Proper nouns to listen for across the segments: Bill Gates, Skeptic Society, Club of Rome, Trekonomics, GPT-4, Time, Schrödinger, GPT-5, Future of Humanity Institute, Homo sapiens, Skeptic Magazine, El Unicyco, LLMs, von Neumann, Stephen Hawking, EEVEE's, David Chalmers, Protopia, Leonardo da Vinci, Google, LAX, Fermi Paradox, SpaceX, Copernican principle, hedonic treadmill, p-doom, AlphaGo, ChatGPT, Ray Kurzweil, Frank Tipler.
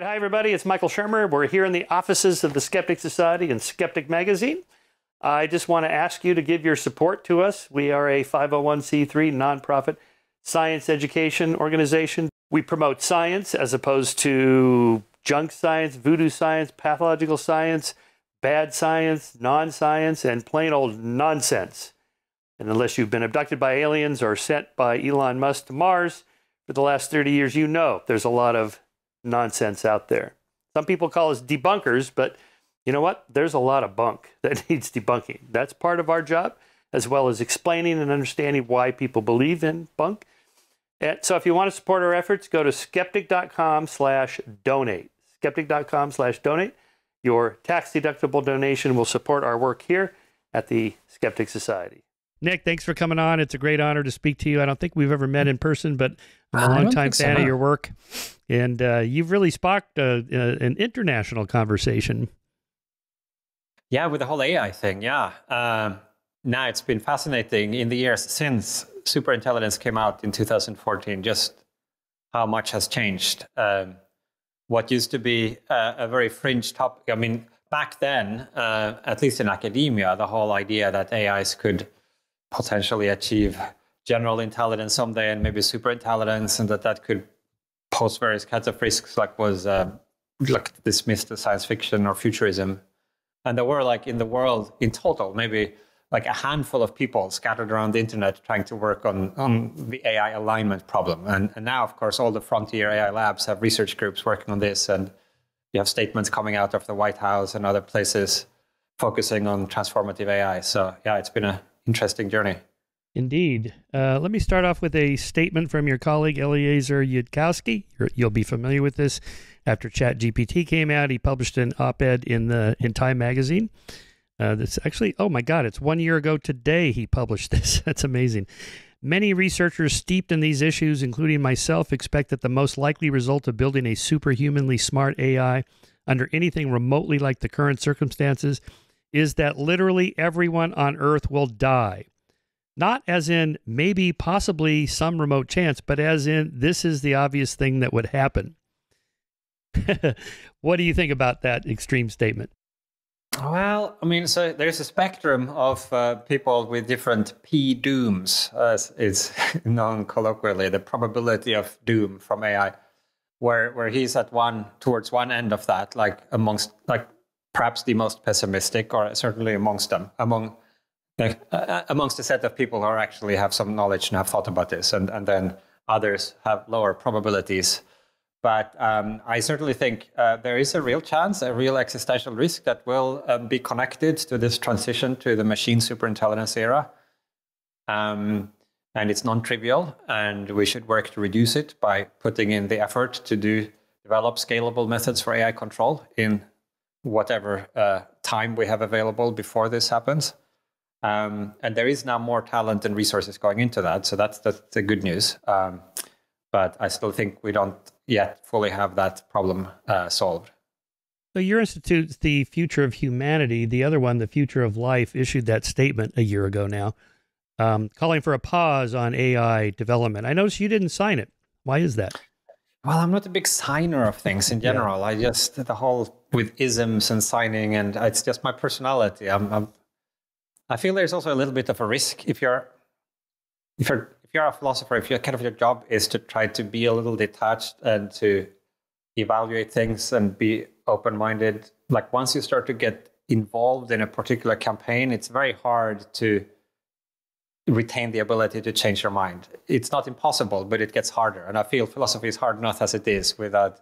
Right, hi everybody, it's Michael Shermer. We're here in the offices of the Skeptic Society and Skeptic Magazine. I just want to ask you to give your support to us. We are a 501c3 nonprofit science education organization. We promote science as opposed to junk science, voodoo science, pathological science, bad science, non-science, and plain old nonsense. And unless you've been abducted by aliens or sent by Elon Musk to Mars for the last 30 years, you know there's a lot of nonsense out there. Some people call us debunkers, but you know what? There's a lot of bunk that needs debunking. That's part of our job, as well as explaining and understanding why people believe in bunk. And so if you want to support our efforts, go to skeptic.com/donate. Skeptic.com/donate. Your tax-deductible donation will support our work here at the Skeptic Society. Nick, thanks for coming on. It's a great honor to speak to you. I don't think we've ever met in person, but I'm a longtime fan of your work. And you've really sparked an international conversation. Yeah, with the whole AI thing, yeah. Now it's been fascinating in the years since Superintelligence came out in 2014, just how much has changed. What used to be a very fringe topic, I mean, back then, at least in academia, the whole idea that AIs could potentially achieve general intelligence someday and maybe super intelligence, and that could pose various kinds of risks, like was like dismissed as science fiction or futurism. And there were, like, in the world in total, maybe like a handful of people scattered around the internet trying to work on the AI alignment problem. And now, of course, all the frontier AI labs have research groups working on this, and you have statements coming out of the White House and other places focusing on transformative AI. So yeah, it's been a interesting journey. Indeed. Let me start off with a statement from your colleague, Eliezer Yudkowsky. You'll be familiar with this. After ChatGPT came out, he published an op-ed in Time magazine. That's actually, oh my God, it's 1 year ago today he published this. That's amazing. Many researchers steeped in these issues, including myself, expect that the most likely result of building a superhumanly smart AI under anything remotely like the current circumstances is that literally everyone on Earth will die. Not as in maybe, possibly, some remote chance, but as in this is the obvious thing that would happen. What do you think about that extreme statement? Well, I mean, so there's a spectrum of people with different p-dooms, as it's known colloquially, the probability of doom from AI, where he's at towards one end of that, like amongst, like, perhaps the most pessimistic, or certainly amongst them, amongst a set of people who actually have some knowledge and have thought about this, and then others have lower probabilities. But I certainly think there is a real chance, a real existential risk that will be connected to this transition to the machine superintelligence era. And it's non-trivial, and we should work to reduce it by putting in the effort to develop scalable methods for AI control in whatever time we have available before this happens. And there is now more talent and resources going into that. So that's the good news. But I still think we don't yet fully have that problem solved. So your institute's the Future of Humanity, the other one, the Future of Life, issued that statement a year ago now, calling for a pause on AI development. I noticed you didn't sign it. Why is that? Well, I'm not a big signer of things in general. Yeah. I just, the whole with isms and signing, and it's just my personality. I feel there's also a little bit of a risk if you're a philosopher, if your kind of your job is to try to be a little detached and to evaluate things and be open-minded. Like, once you start to get involved in a particular campaign, it's very hard to retain the ability to change your mind. It's not impossible, but it gets harder. And I feel philosophy is hard enough as it is without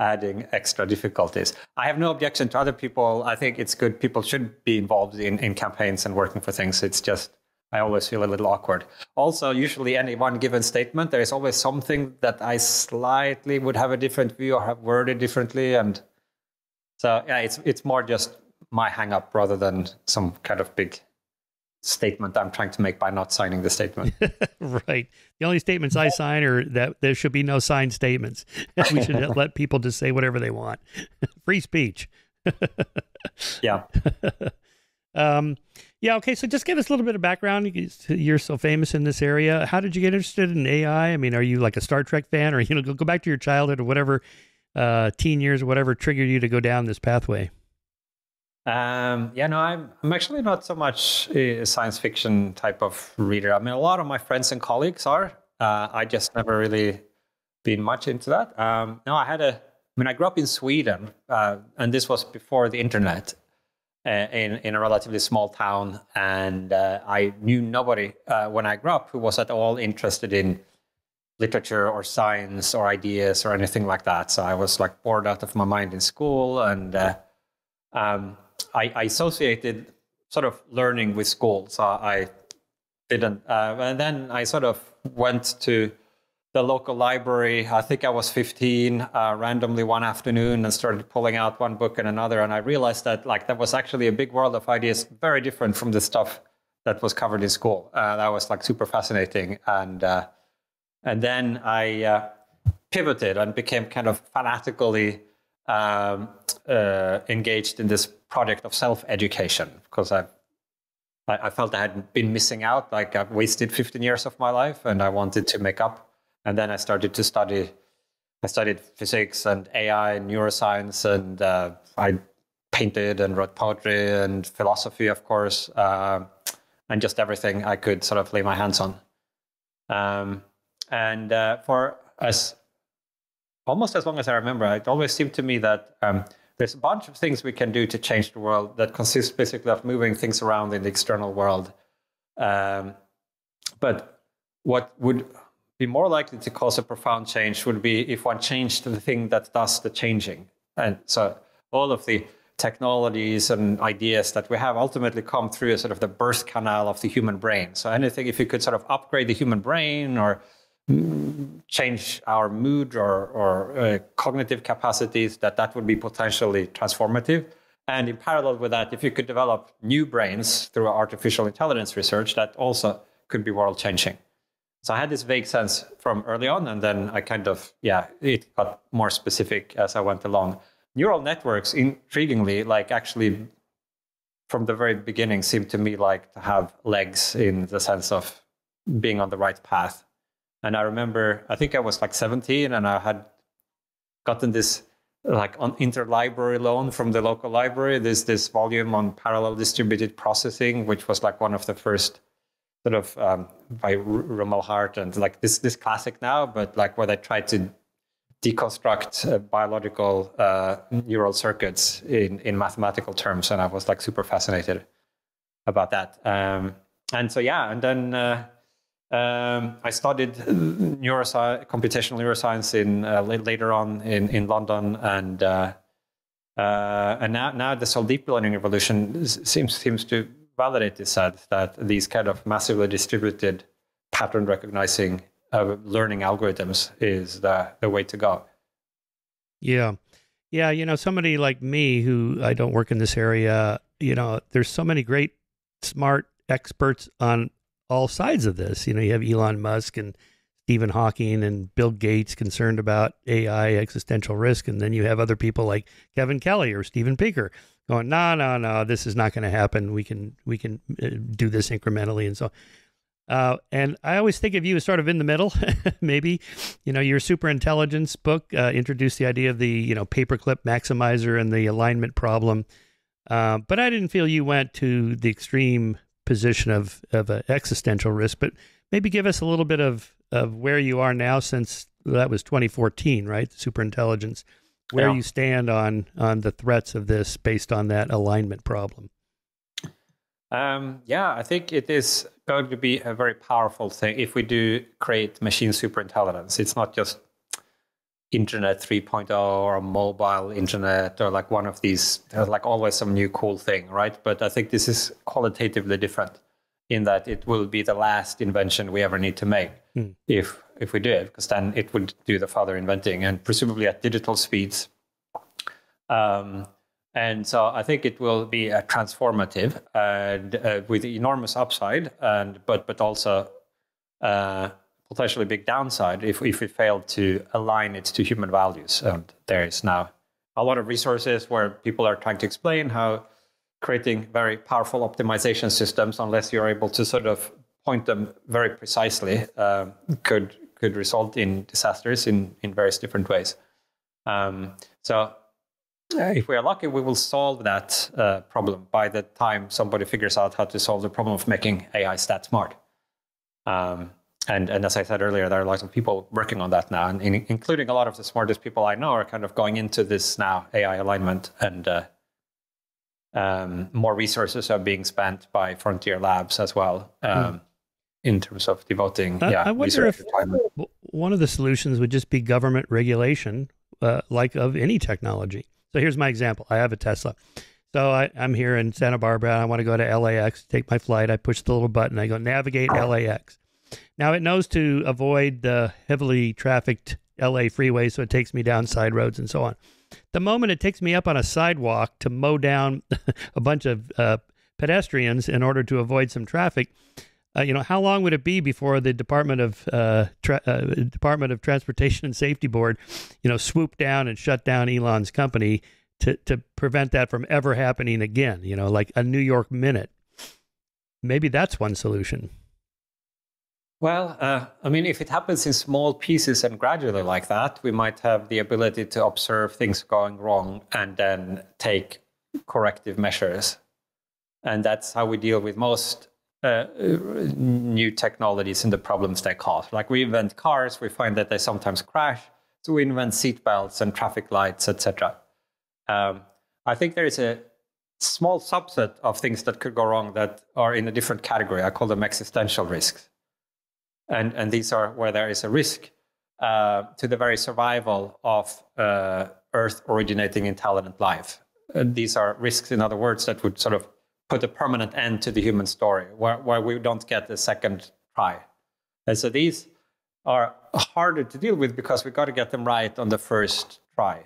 adding extra difficulties. I have no objection to other people. I think it's good. People should be involved in campaigns and working for things. It's just, I always feel a little awkward. Also, usually any one given statement, there is always something that I slightly would have a different view or have worded differently. And so yeah, it's more just my hang up rather than some kind of big statement I'm trying to make by not signing the statement. Right. The only statements I sign are that there should be no signed statements. We should let people just say whatever they want. Free speech. Yeah. Yeah. Okay. So just give us a little bit of background. You're so famous in this area. How did you get interested in AI? I mean, are you like a Star Trek fan, or, you know, go back to your childhood or whatever teen years, whatever triggered you to go down this pathway? Yeah, no, I'm actually not so much a science fiction type of reader. I mean, a lot of my friends and colleagues are. I just never really been much into that. No, I grew up in Sweden, and this was before the internet, in a relatively small town. And I knew nobody when I grew up who was at all interested in literature or science or ideas or anything like that. So I was like bored out of my mind in school, and I associated sort of learning with school. So I didn't, and then I sort of went to the local library. I think I was 15, randomly one afternoon, and started pulling out one book and another. And I realized that like that was actually a big world of ideas, very different from the stuff that was covered in school. That was like super fascinating. And then I pivoted and became kind of fanatically engaged in this project of self-education, because I felt I had been missing out. Like I've wasted 15 years of my life, and I wanted to make up. And then I started to study. I studied physics and AI and neuroscience, and I painted and wrote poetry and philosophy, of course, and just everything I could sort of lay my hands on. And for as almost as long as I remember, it always seemed to me that there's a bunch of things we can do to change the world that consists basically of moving things around in the external world. But what would be more likely to cause a profound change would be if one changed the thing that does the changing. And so all of the technologies and ideas that we have ultimately come through sort of the birth canal of the human brain. So anything, if you could sort of upgrade the human brain or change our mood or cognitive capacities, that would be potentially transformative. And in parallel with that, if you could develop new brains through artificial intelligence research, that also could be world changing. So I had this vague sense from early on, and then I kind of, yeah, it got more specific as I went along. Neural networks, intriguingly, like actually from the very beginning seemed to me like to have legs in the sense of being on the right path. And I remember, I think I was like 17, and I had gotten this like on interlibrary loan from the local library, this volume on parallel distributed processing, which was like one of the first sort of by Rumelhart, and like this classic now, but like where they tried to deconstruct biological neural circuits in mathematical terms. And I was like super fascinated about that. And so, yeah, and then... I studied computational neuroscience in later on in London, and now this whole deep learning revolution seems to validate this side, that these kind of massively distributed pattern recognizing learning algorithms is the way to go. Yeah, yeah. You know, somebody like me who I don't work in this area. You know, there's so many great, smart experts on all sides of this. You know, you have Elon Musk and Stephen Hawking and Bill Gates concerned about AI existential risk. And then you have other people like Kevin Kelly or Stephen Pinker going, no, no, no, this is not going to happen. We can do this incrementally. And so, and I always think of you as sort of in the middle, maybe, you know, your Superintelligence book introduced the idea of the, you know, paperclip maximizer and the alignment problem. But I didn't feel you went to the extreme position of an existential risk, but maybe give us a little bit of where you are now, since that was 2014, right? Superintelligence, where you stand on the threats of this based on that alignment problem. Yeah, I think it is going to be a very powerful thing if we do create machine superintelligence. It's not just Internet 3.0 or mobile internet or like one of these, there's like always some new cool thing, right? But I think this is qualitatively different in that it will be the last invention we ever need to make if we do it, because then it would do the further inventing and presumably at digital speeds. And so I think it will be a transformative and with enormous upside, and but also potentially big downside if we fail to align it to human values. And there is now a lot of resources where people are trying to explain how creating very powerful optimization systems, unless you're able to sort of point them very precisely, could result in disasters in various different ways. So if we are lucky, we will solve that problem by the time somebody figures out how to solve the problem of making AI stat smart. And as I said earlier, there are lots of people working on that now, and including a lot of the smartest people I know are kind of going into this now, AI alignment, and more resources are being spent by frontier labs as well in terms of devoting I wonder if one of the solutions would just be government regulation, like of any technology. So here's my example. I have a Tesla. So I'm here in Santa Barbara, and I want to go to LAX, take my flight. I push the little button. I go navigate LAX. Now it knows to avoid the heavily trafficked LA freeway, so it takes me down side roads and so on. The moment it takes me up on a sidewalk to mow down a bunch of pedestrians in order to avoid some traffic, you know, how long would it be before the Department of Transportation and Safety Board, you know, swooped down and shut down Elon's company to prevent that from ever happening again? You know, like a New York minute. Maybe that's one solution. Well, I mean, if it happens in small pieces and gradually like that, we might have the ability to observe things going wrong and then take corrective measures. And that's how we deal with most new technologies and the problems they cause. Like we invent cars, we find that they sometimes crash. So we invent seatbelts and traffic lights, etc. I think there is a small subset of things that could go wrong that are in a different category. I call them existential risks. And these are where there is a risk to the very survival of Earth-originating intelligent life. These are risks, in other words, that would sort of put a permanent end to the human story, where we don't get a second try. And so these are harder to deal with because we've got to get them right on the first try.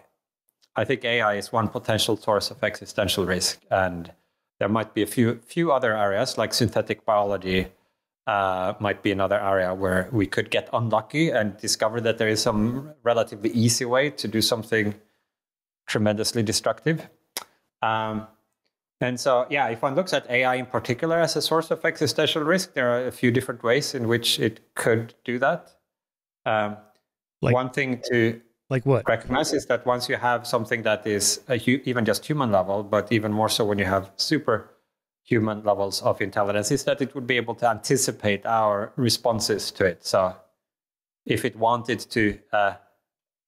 I think AI is one potential source of existential risk, and there might be a few other areas, like synthetic biology, might be another area where we could get unlucky and discover that there is some relatively easy way to do something tremendously destructive. And so, yeah, if one looks at AI in particular as a source of existential risk, there are a few different ways in which it could do that. One thing to recognize is that once you have something that is even just human level, but even more so when you have super human levels of intelligence, is that it would be able to anticipate our responses to it. So if it wanted to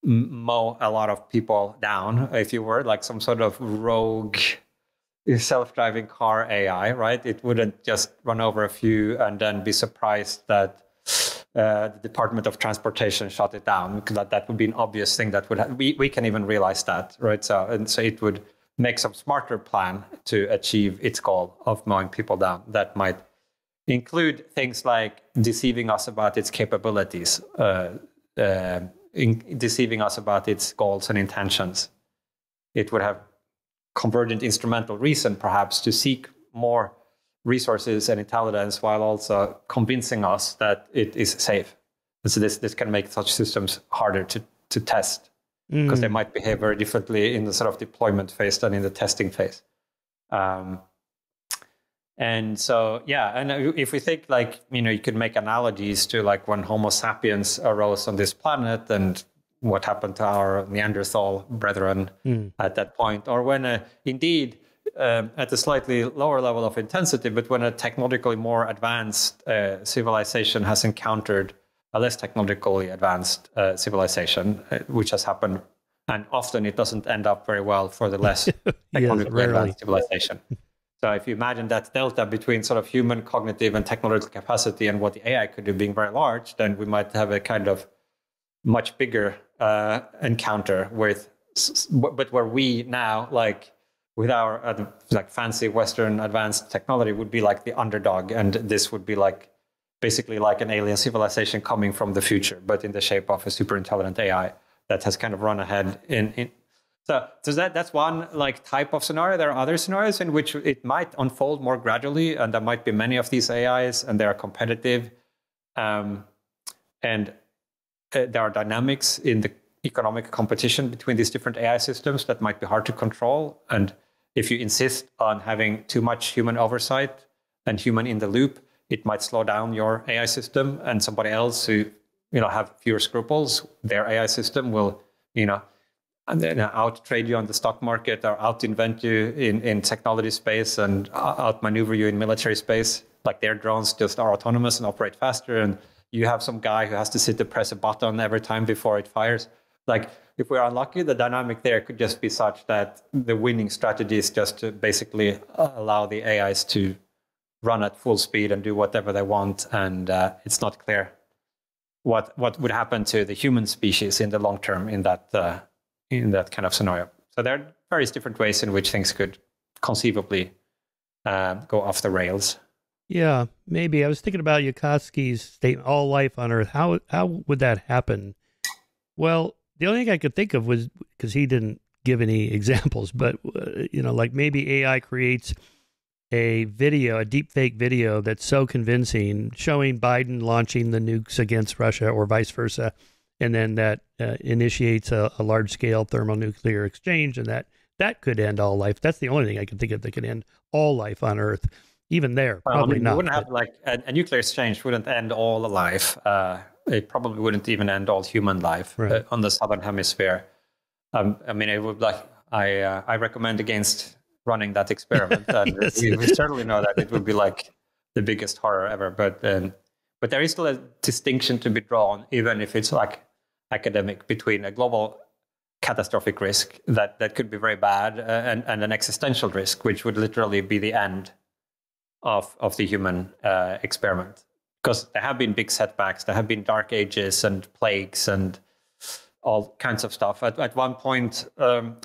mow a lot of people down, if you were like some sort of rogue self-driving car AI, right? It wouldn't just run over a few and then be surprised that the Department of Transportation shut it down. That would be an obvious thing that would have, we can even realize that, right? So, and so it would make some smarter plan to achieve its goal of mowing people down. That might include things like deceiving us about its capabilities, deceiving us about its goals and intentions. It would have convergent instrumental reason, perhaps, to seek more resources and intelligence while also convincing us that it is safe. And so this can make such systems harder to test, because they might behave very differently in the sort of deployment phase than in the testing phase. And so, yeah, and if we think like, you know, you could make analogies to like when Homo sapiens arose on this planet and what happened to our Neanderthal brethren at that point, or when indeed at a slightly lower level of intensity, but when a technologically more advanced civilization has encountered a less technologically advanced civilization, which has happened, and often it doesn't end up very well for the less technologically advanced civilization. So if you imagine that delta between sort of human cognitive and technological capacity and what the AI could do being very large, then we might have a kind of much bigger encounter with, but where we now, like with our like fancy Western advanced technology, would be like the underdog, and this would be like basically like an alien civilization coming from the future, but in the shape of a super intelligent AI that has kind of run ahead in. So that's one like type of scenario. There are other scenarios in which it might unfold more gradually, and there might be many of these AIs, and they are competitive. And there are dynamics in the economic competition between these different AI systems that might be hard to control. And if you insist on having too much human oversight and human in the loop, it might slow down your AI system, and somebody else who, you know, have fewer scruples, their AI system will, you know, and then out-trade you on the stock market, or out-invent you in technology space, and out-maneuver you in military space. Like their drones just are autonomous and operate faster, and you have some guy who has to sit to press a button every time before it fires. Like, if we're unlucky, the dynamic there could just be such that the winning strategy is just to basically allow the AIs to run at full speed and do whatever they want, and it's not clear what would happen to the human species in the long term in that kind of scenario. So there are various different ways in which things could conceivably go off the rails. Yeah, maybe. I was thinking about Yudkowsky's statement, all life on Earth. How would that happen? Well, the only thing I could think of was, because he didn't give any examples, but, you know, like maybe AI creates a video, a deep fake video that's so convincing, showing Biden launching the nukes against Russia or vice versa. And then that initiates a large scale thermonuclear exchange. And that could end all life. That's the only thing I can think of that could end all life on Earth. Even there, probably not. We wouldn't have, like, a nuclear exchange wouldn't end all life. It probably wouldn't even end all human life, right, on the southern hemisphere. I mean, it would, like, I recommend against running that experiment. And yes, we certainly know that it would be like the biggest horror ever. But there is still a distinction to be drawn, even if it's like academic, between a global catastrophic risk that could be very bad and an existential risk, which would literally be the end of the human experiment. Because there have been big setbacks, there have been dark ages and plagues and all kinds of stuff. At one point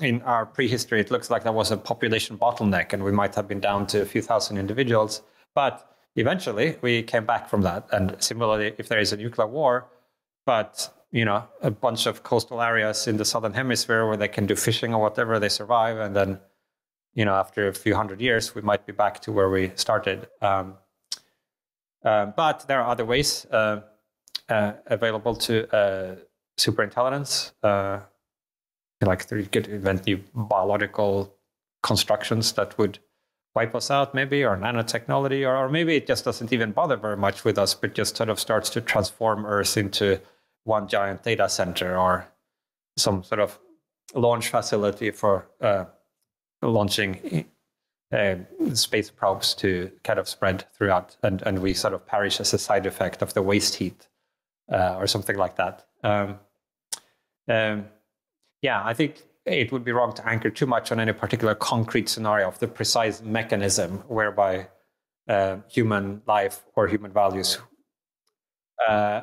in our prehistory, it looks like there was a population bottleneck, and we might have been down to a few thousand individuals. But eventually, we came back from that. And similarly, if there is a nuclear war, but, you know, a bunch of coastal areas in the southern hemisphere where they can do fishing or whatever, they survive. And then, you know, after a few hundred years, we might be back to where we started. But there are other ways available to superintelligence. Like, you could invent new biological constructions that would wipe us out, maybe, or nanotechnology, or maybe it just doesn't even bother very much with us, but just sort of starts to transform Earth into one giant data center or some sort of launch facility for launching space probes to kind of spread throughout, and we sort of perish as a side effect of the waste heat or something like that. Yeah, I think it would be wrong to anchor too much on any particular concrete scenario of the precise mechanism whereby human life or human values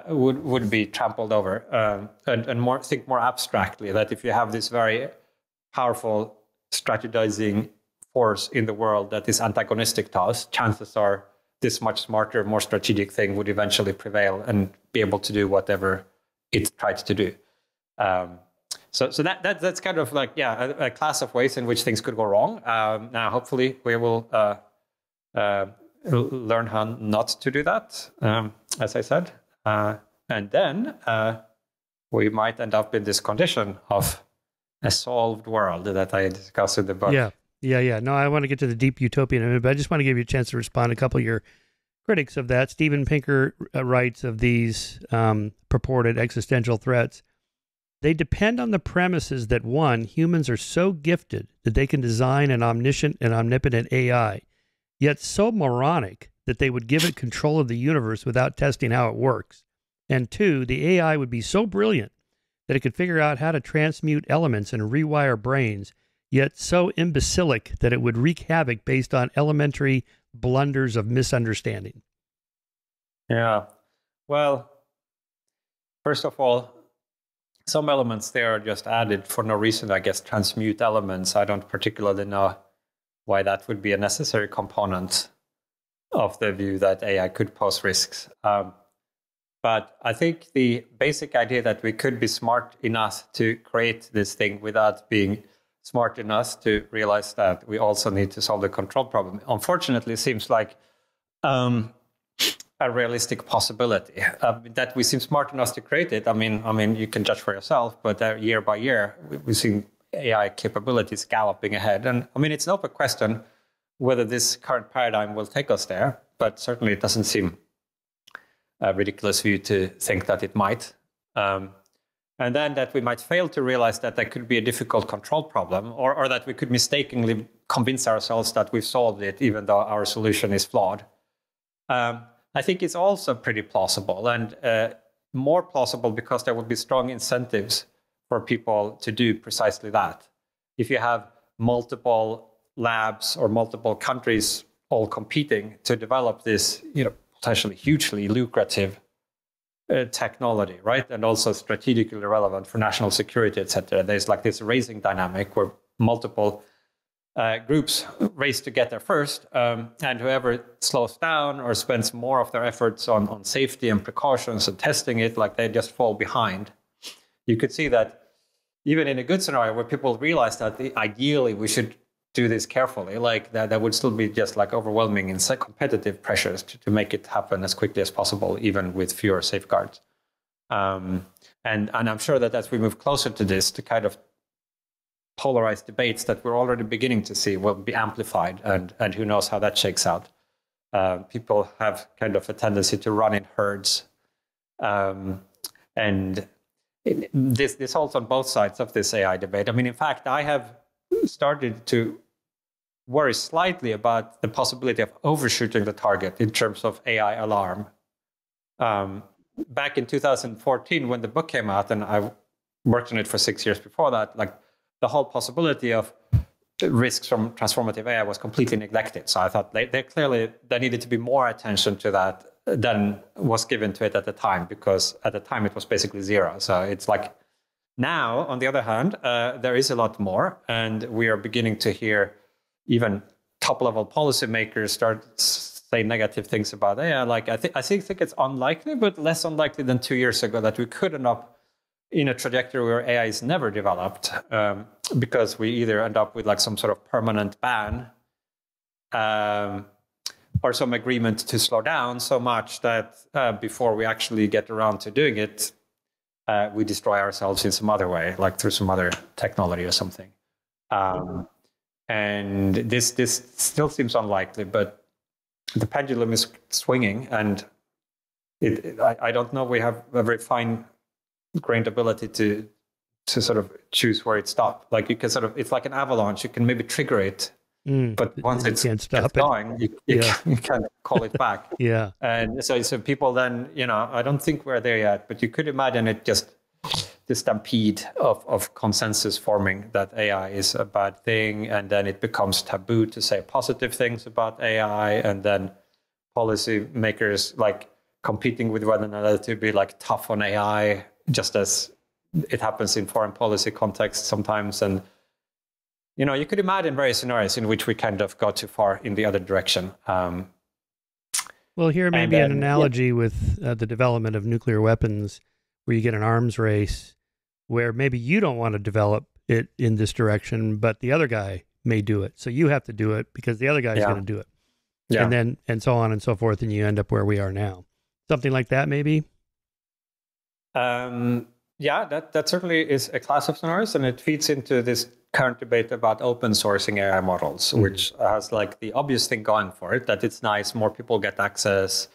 would be trampled over, and more think more abstractly that if you have this very powerful strategizing force in the world that is antagonistic to us, chances are this much smarter, more strategic thing would eventually prevail and be able to do whatever it tried to do. So that's kind of like, yeah, a class of ways in which things could go wrong. Now, hopefully, we will learn how not to do that, as I said. And then we might end up in this condition of a solved world that I discuss in the book. Yeah. No, I want to get to the deep utopian image, but I just want to give you a chance to respond to a couple of your critics of that. Stephen Pinker writes of these purported existential threats. They depend on the premises that, one, humans are so gifted that they can design an omniscient and omnipotent AI, yet so moronic that they would give it control of the universe without testing how it works. And two, the AI would be so brilliant that it could figure out how to transmute elements and rewire brains, yet so imbecilic that it would wreak havoc based on elementary blunders of misunderstanding. Yeah. Well, first of all, some elements there are just added for no reason, I guess, transmute elements. I don't particularly know why that would be a necessary component of the view that AI could pose risks. But I think the basic idea that we could be smart enough to create this thing without being smart enough to realize that we also need to solve the control problem, unfortunately, seems like a realistic possibility. That we seem smart enough to create it, I mean, you can judge for yourself, but year by year, we've seen AI capabilities galloping ahead. And I mean, it's an open question whether this current paradigm will take us there, but certainly it doesn't seem a ridiculous view to think that it might. and then that we might fail to realize that that could be a difficult control problem, or that we could mistakenly convince ourselves that we've solved it, even though our solution is flawed. I think it's also pretty plausible, and more plausible because there would be strong incentives for people to do precisely that. If you have multiple labs or multiple countries all competing to develop this, potentially hugely lucrative technology, right? And also strategically relevant for national security, etc. There's like this racing dynamic where multiple groups race to get there first, and whoever slows down or spends more of their efforts on safety and precautions and testing it, like they just fall behind. You could see that even in a good scenario where people realize that ideally we should do this carefully, like that would still be just like overwhelming and competitive pressures to make it happen as quickly as possible, even with fewer safeguards. And I'm sure that as we move closer to this, the kind of polarized debates that we're already beginning to see will be amplified, and who knows how that shakes out. People have kind of a tendency to run in herds, and this holds on both sides of this AI debate. I mean, in fact, I have started to worry slightly about the possibility of overshooting the target in terms of AI alarm. Back in 2014, when the book came out, and I worked on it for 6 years before that, like the whole possibility of risks from transformative AI was completely neglected. So I thought there needed to be more attention to that than was given to it at the time, because at the time it was basically zero. So it's like, now, on the other hand, there is a lot more, and we are beginning to hear even top-level policymakers start say negative things about AI. Like I think it's unlikely, but less unlikely than 2 years ago, that we could end up in a trajectory where AI is never developed, because we either end up with like some sort of permanent ban, or some agreement to slow down so much that before we actually get around to doing it, we destroy ourselves in some other way, like through some other technology or something. And this still seems unlikely, but the pendulum is swinging, and I don't know we have a very fine-grained ability to sort of choose where it stops. Like you can sort of, it's like an avalanche, you can maybe trigger it, but once it's going, you can't call it back. Yeah. And so people then, I don't think we're there yet, but you could imagine it just the stampede of consensus forming that AI is a bad thing, and then it becomes taboo to say positive things about AI, and then policymakers like competing with one another to be like tough on AI, just as it happens in foreign policy contexts sometimes. And you could imagine various scenarios in which we kind of go too far in the other direction. Well, here maybe an analogy with the development of nuclear weapons, where you get an arms race, where maybe you don't want to develop it in this direction, but the other guy may do it. So you have to do it because the other guy's going to do it. Yeah. And then, and so on and so forth, and you end up where we are now. Something like that, maybe? Yeah, that certainly is a class of scenarios, and it feeds into this current debate about open sourcing AI models, which has like the obvious thing going for it, that it's nice, more people get access,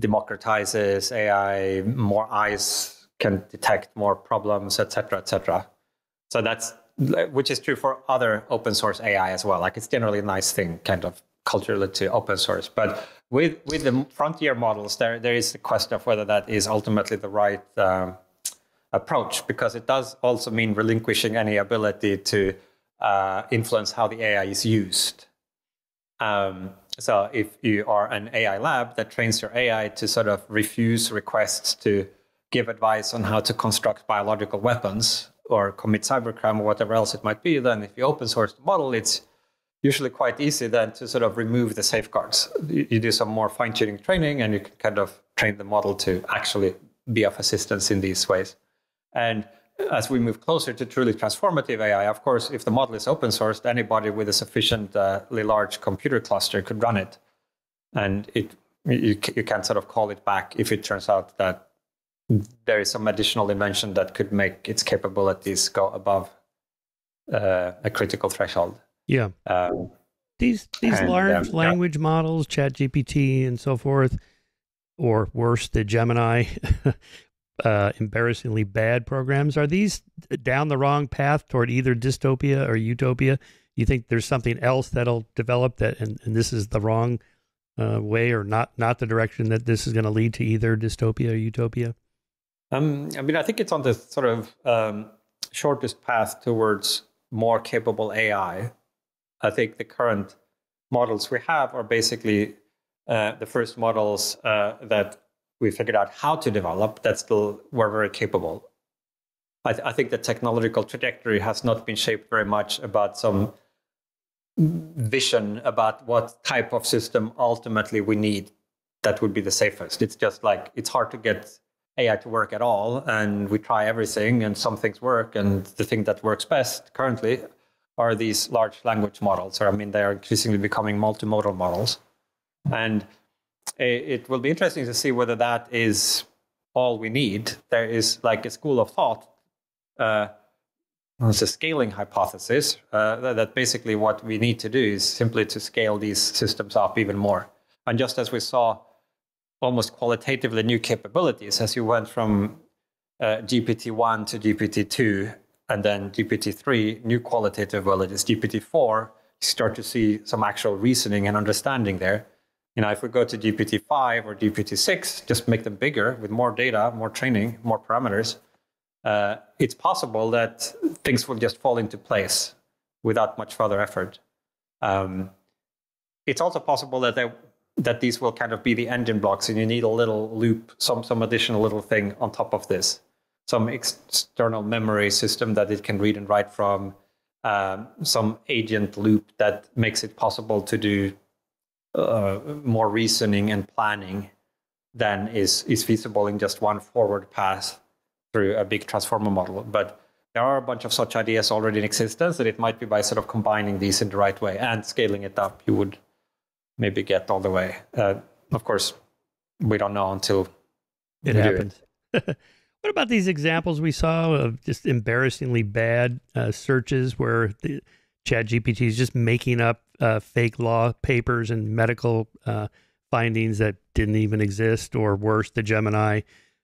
democratizes AI, more eyes can detect more problems, etc., etc. So that's, which is true for other open source AI as well. Like it's generally a nice thing kind of culturally to open source. But with the frontier models, there is the question of whether that is ultimately the right approach, because it does also mean relinquishing any ability to influence how the AI is used. So if you are an AI lab that trains your AI to sort of refuse requests to give advice on how to construct biological weapons or commit cybercrime or whatever else it might be, then if you open source the model, it's usually quite easy then to sort of remove the safeguards. You do some more fine-tuning training, and you can kind of train the model to actually be of assistance in these ways. And as we move closer to truly transformative AI, of course, if the model is open sourced, anybody with a sufficiently large computer cluster could run it. And you can sort of call it back if it turns out that there is some additional invention that could make its capabilities go above a critical threshold. Yeah. These large language models, ChatGPT and so forth, or worse, the Gemini embarrassingly bad programs. Are these down the wrong path toward either dystopia or utopia? You think there's something else that'll develop that, and this is the wrong way, or not the direction that this is going to lead to either dystopia or utopia? I mean, I think it's on the sort of shortest path towards more capable AI. I think the current models we have are basically the first models that we figured out how to develop that still were very capable. I think the technological trajectory has not been shaped very much about some vision about what type of system ultimately we need that would be the safest. It's just like, it's hard to get AI to work at all, and we try everything and some things work, and the thing that works best currently are these large language models, or I mean, they are increasingly becoming multimodal models. And it will be interesting to see whether that is all we need. There is like a school of thought, it's a scaling hypothesis, that basically what we need to do is simply to scale these systems up even more. And just as we saw almost qualitatively new capabilities as you went from GPT-1 to GPT-2 and then GPT-3, new qualitative abilities, GPT-4, you start to see some actual reasoning and understanding there. You know, if we go to GPT-5 or GPT-6, just make them bigger with more data, more training, more parameters, it's possible that things will just fall into place without much further effort. It's also possible that these will kind of be the engine blocks, and you need a little loop, some additional little thing on top of this, some external memory system that it can read and write from, some agent loop that makes it possible to do more reasoning and planning than is feasible in just one forward pass through a big transformer model. But there are a bunch of such ideas already in existence, and it might be by sort of combining these in the right way and scaling it up, you would maybe get all the way. Of course, we don't know until it happens. What about these examples we saw of just embarrassingly bad searches where the ChatGPT is just making up fake law papers and medical findings that didn't even exist, or worse, the Gemini,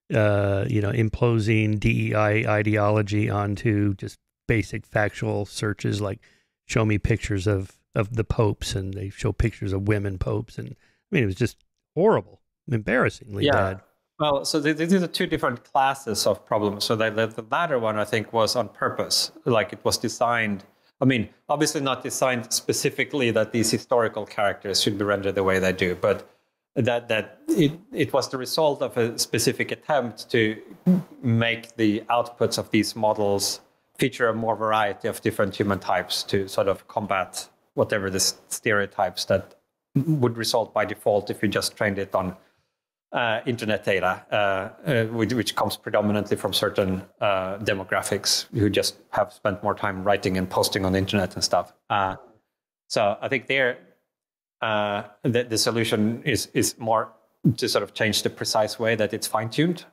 you know, imposing DEI ideology onto just basic factual searches like show me pictures of the popes, and they show pictures of women popes. And I mean, it was just horrible, embarrassingly bad. Well, so these are two different classes of problems. So the latter one, I think, was on purpose. Like it was designed, I mean, obviously not designed specifically that these historical characters should be rendered the way they do, but that it was the result of a specific attempt to make the outputs of these models feature a more variety of different human types to sort of combat whatever the stereotypes that would result by default if you just trained it on internet data, which comes predominantly from certain demographics who just have spent more time writing and posting on the internet and stuff. So I think there the solution is more to sort of change the precise way that it's fine-tuned.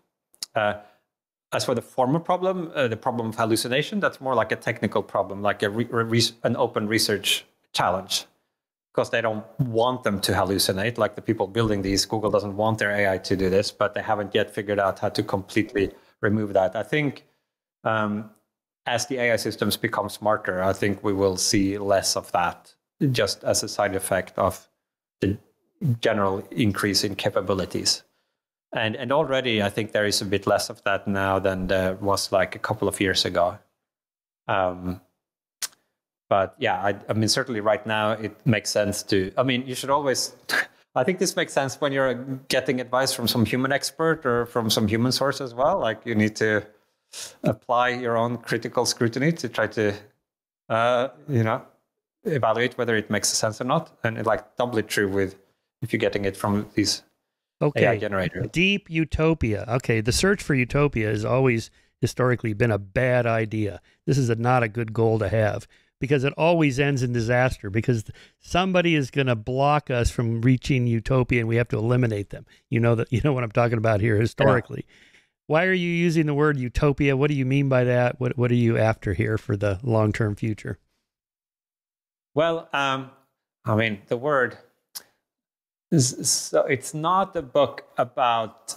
As for the former problem, the problem of hallucination, that's more like a technical problem, like an open research challenge, because they don't want them to hallucinate. Like the people building these, Google doesn't want their AI to do this, but they haven't yet figured out how to completely remove that. I think as the AI systems become smarter, I think we will see less of that, just as a side effect of the general increase in capabilities. And already, I think there is a bit less of that now than there was like a couple of years ago. But yeah, I mean, certainly right now it makes sense to, I mean, you should always, I think this makes sense when you're getting advice from some human expert or from some human source as well. Like you need to apply your own critical scrutiny to try to, you know, evaluate whether it makes sense or not. And it's like doubly true with if you're getting it from these AI generators. Deep utopia. Okay, the search for utopia has always historically been a bad idea. This is not a good goal to have, because it always ends in disaster, because somebody is going to block us from reaching utopia and we have to eliminate them. You know that, you know what I'm talking about here historically. Yeah. Why are you using the word utopia? What do you mean by that? What are you after here for the long-term future? Well, I mean, the word, so it's not a book about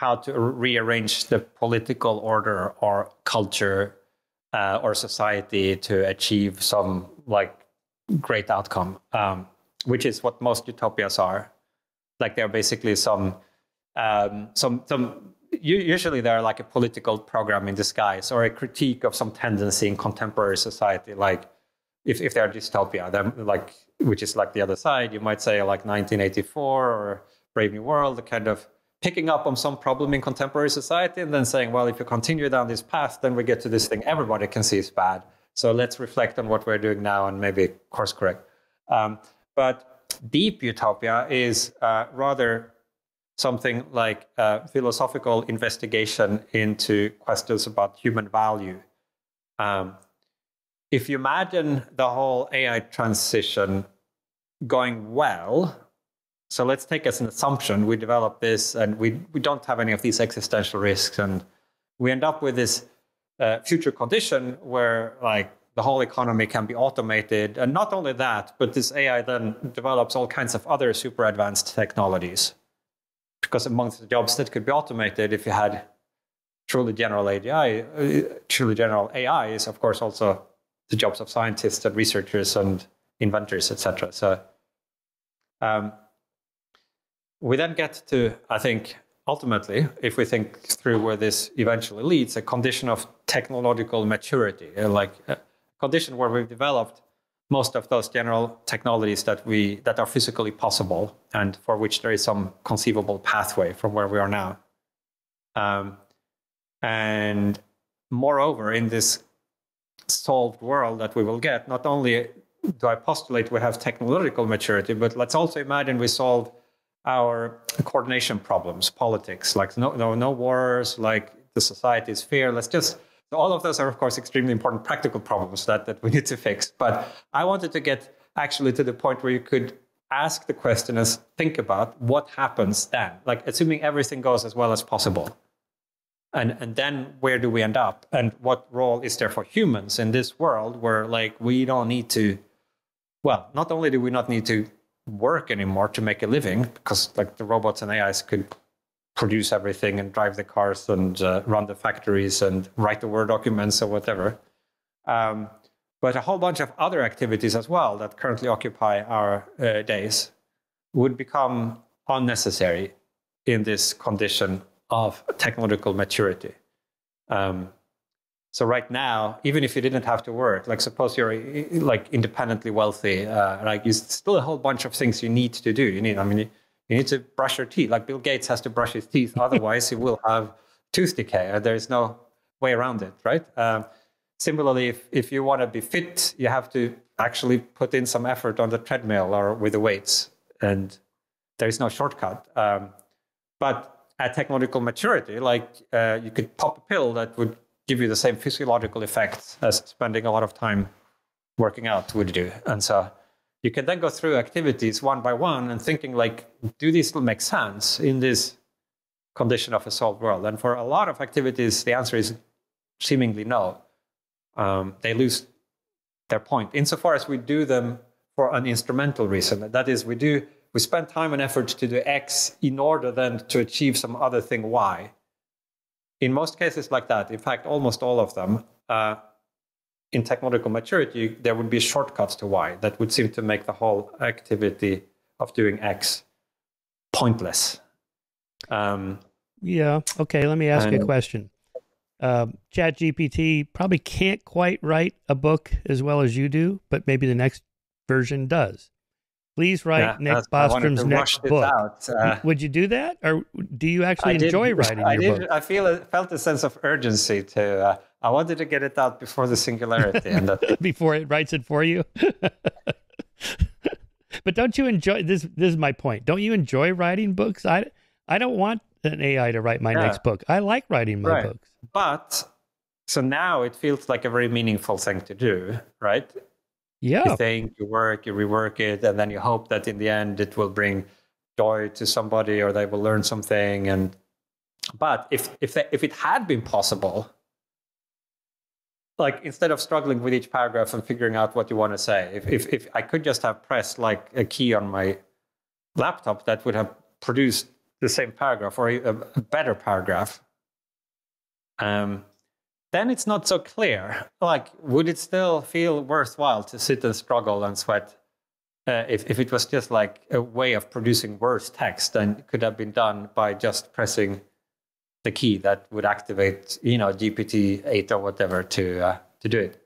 how to rearrange the political order or culture or society to achieve some like great outcome, which is what most utopias are. Like they're basically usually they're like a political program in disguise or a critique of some tendency in contemporary society. Like if they're dystopia, then like, which is like the other side, you might say like 1984 or Brave New World, the kind of picking up on some problem in contemporary society and then saying, well, if you continue down this path, then we get to this thing everybody can see is bad. So let's reflect on what we're doing now and maybe course correct. But deep utopia is rather something like philosophical investigation into questions about human value. If you imagine the whole AI transition going well, so let's take as an assumption, we develop this and we don't have any of these existential risks, and we end up with this future condition where like the whole economy can be automated. And not only that, but this AI then develops all kinds of other super advanced technologies. Because amongst the jobs that could be automated, if you had truly general AI is of course also the jobs of scientists and researchers and inventors, etc. So we then get to, I think, ultimately, if we think through where this eventually leads, a condition of technological maturity, like a condition where we've developed most of those general technologies that are physically possible and for which there is some conceivable pathway from where we are now. And moreover, in this solved world that we will get, not only do I postulate we have technological maturity, but let's also imagine we solve our coordination problems, politics, like no wars, like the society is fearless. Just all of those are, of course, extremely important practical problems that we need to fix. But I wanted to get actually to the point where you could ask the questioners, think about what happens then, like assuming everything goes as well as possible. And then where do we end up? And what role is there for humans in this world where like we don't need to, well, not only do we not need to work anymore to make a living, because like the robots and AIs could produce everything and drive the cars and run the factories and write the Word documents or whatever. But a whole bunch of other activities as well that currently occupy our days would become unnecessary in this condition of technological maturity. So right now, even if you didn't have to work, like suppose you're like independently wealthy, like you still a whole bunch of things you need to do. You need to brush your teeth. Like Bill Gates has to brush his teeth, otherwise he will have tooth decay. There's no way around it, right? Similarly, if you want to be fit, you have to actually put in some effort on the treadmill or with the weights, and there's no shortcut. But at technological maturity, like you could pop a pill that would give you the same physiological effects as spending a lot of time working out would do. And so you can then go through activities one by one and thinking like, do these still make sense in this condition of a solved world? And for a lot of activities, the answer is seemingly no. They lose their point insofar as we do them for an instrumental reason. That is, we spend time and effort to do X in order then to achieve some other thing Y. In most cases like that, in fact, almost all of them, in technological maturity, there would be shortcuts to Y that would seem to make the whole activity of doing X pointless. Yeah. Okay. Let me ask you a question. ChatGPT probably can't quite write a book as well as you do, but maybe the next version does. Please write Nick Bostrom's next book. Would you do that, or do you actually enjoy writing your book? I felt a sense of urgency to. I wanted to get it out before the singularity, and that... before it writes it for you. But don't you enjoy this? This is my point. Don't you enjoy writing books? I don't want an AI to write my next book. I like writing my books. But so now it feels like a very meaningful thing to do, right? Yeah. You think, you work, you rework it, and then you hope that in the end it will bring joy to somebody or they will learn something. And but if it had been possible, like instead of struggling with each paragraph and figuring out what you want to say, if I could just have pressed like a key on my laptop, that would have produced the same paragraph or a better paragraph, then it's not so clear. Like, would it still feel worthwhile to sit and struggle and sweat if it was just like a way of producing worse text and could have been done by just pressing the key that would activate, you know, GPT-8 or whatever to do it?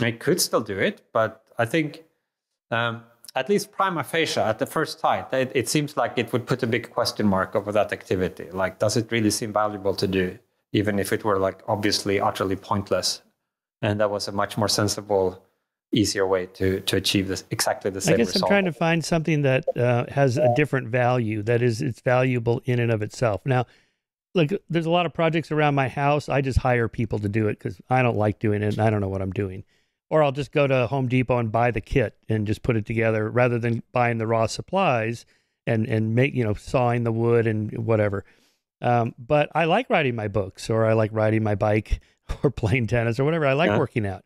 It could still do it, but I think at least prima facie at the first sight, it seems like it would put a big question mark over that activity. Like, does it really seem valuable to do, even if it were like obviously utterly pointless? And that was a much more sensible, easier way to achieve this, exactly the same result. I guess I'm trying to find something that has a different value, that is, it's valuable in and of itself. Now, look, there's a lot of projects around my house. I just hire people to do it because I don't like doing it and I don't know what I'm doing. Or I'll just go to Home Depot and buy the kit and just put it together rather than buying the raw supplies and make, you know, sawing the wood and whatever. But I like riding my books, or I like riding my bike, or playing tennis or whatever. I like working out.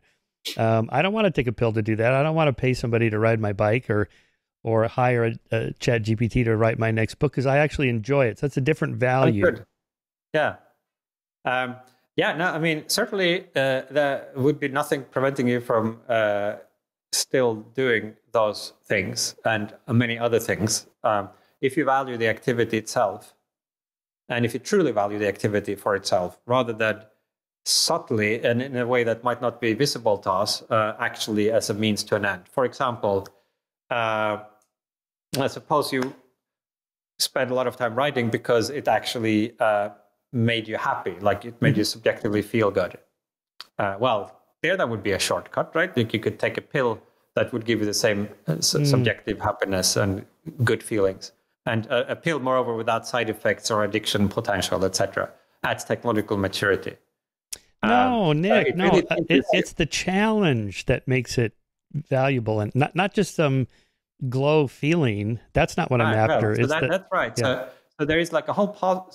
I don't want to take a pill to do that. I don't want to pay somebody to ride my bike or hire a ChatGPT to write my next book, because I actually enjoy it. So that's a different value. Yeah. Yeah, no, I mean, certainly there would be nothing preventing you from still doing those things and many other things. If you value the activity itself, and if you truly value the activity for itself, rather than subtly and in a way that might not be visible to us, actually as a means to an end. For example, I suppose you spend a lot of time writing because it actually made you happy, like it made you subjectively feel good. Well, that would be a shortcut, right? Like you could take a pill that would give you the same subjective happiness and good feelings. And a pill, moreover, without side effects or addiction potential, etc., adds technological maturity. No, Nick, no. Really it's the challenge that makes it valuable, and not just some glow feeling. That's not what I'm after. Right. So that's right. Yeah. So there is like a whole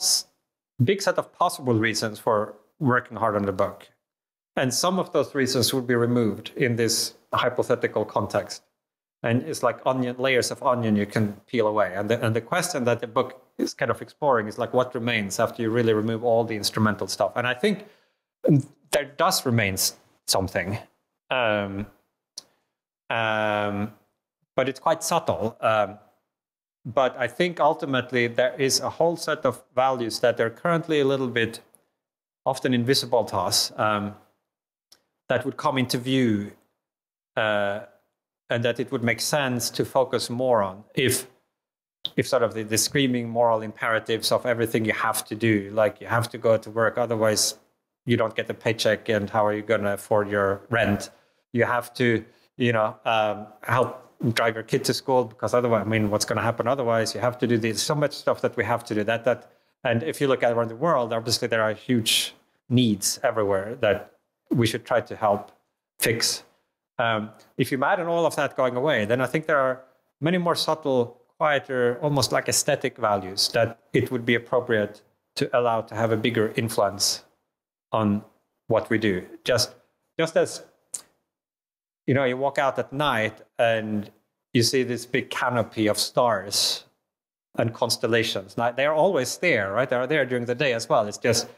big set of possible reasons for working hard on the book. And some of those reasons would be removed in this hypothetical context. And it's like onion, layers of onion you can peel away. And the question that the book is kind of exploring is like, what remains after you really remove all the instrumental stuff? And I think there does remain something. But it's quite subtle. But I think ultimately there is a whole set of values that are currently a little bit often invisible to us that would come into view and that it would make sense to focus more on if sort of the screaming moral imperatives of everything you have to do, like you have to go to work, otherwise you don't get the paycheck and how are you going to afford your rent? You have to, you know, help drive your kid to school because otherwise, I mean, what's going to happen otherwise? You have to do this, so much stuff that we have to do that. And if you look at around the world, obviously there are huge needs everywhere that we should try to help fix. If you imagine all of that going away, then I think there are many more subtle, quieter, almost like aesthetic values that it would be appropriate to allow to have a bigger influence on what we do. Just as, you know, you walk out at night and you see this big canopy of stars and constellations. Now, they are always there, right? They are there during the day as well. It's just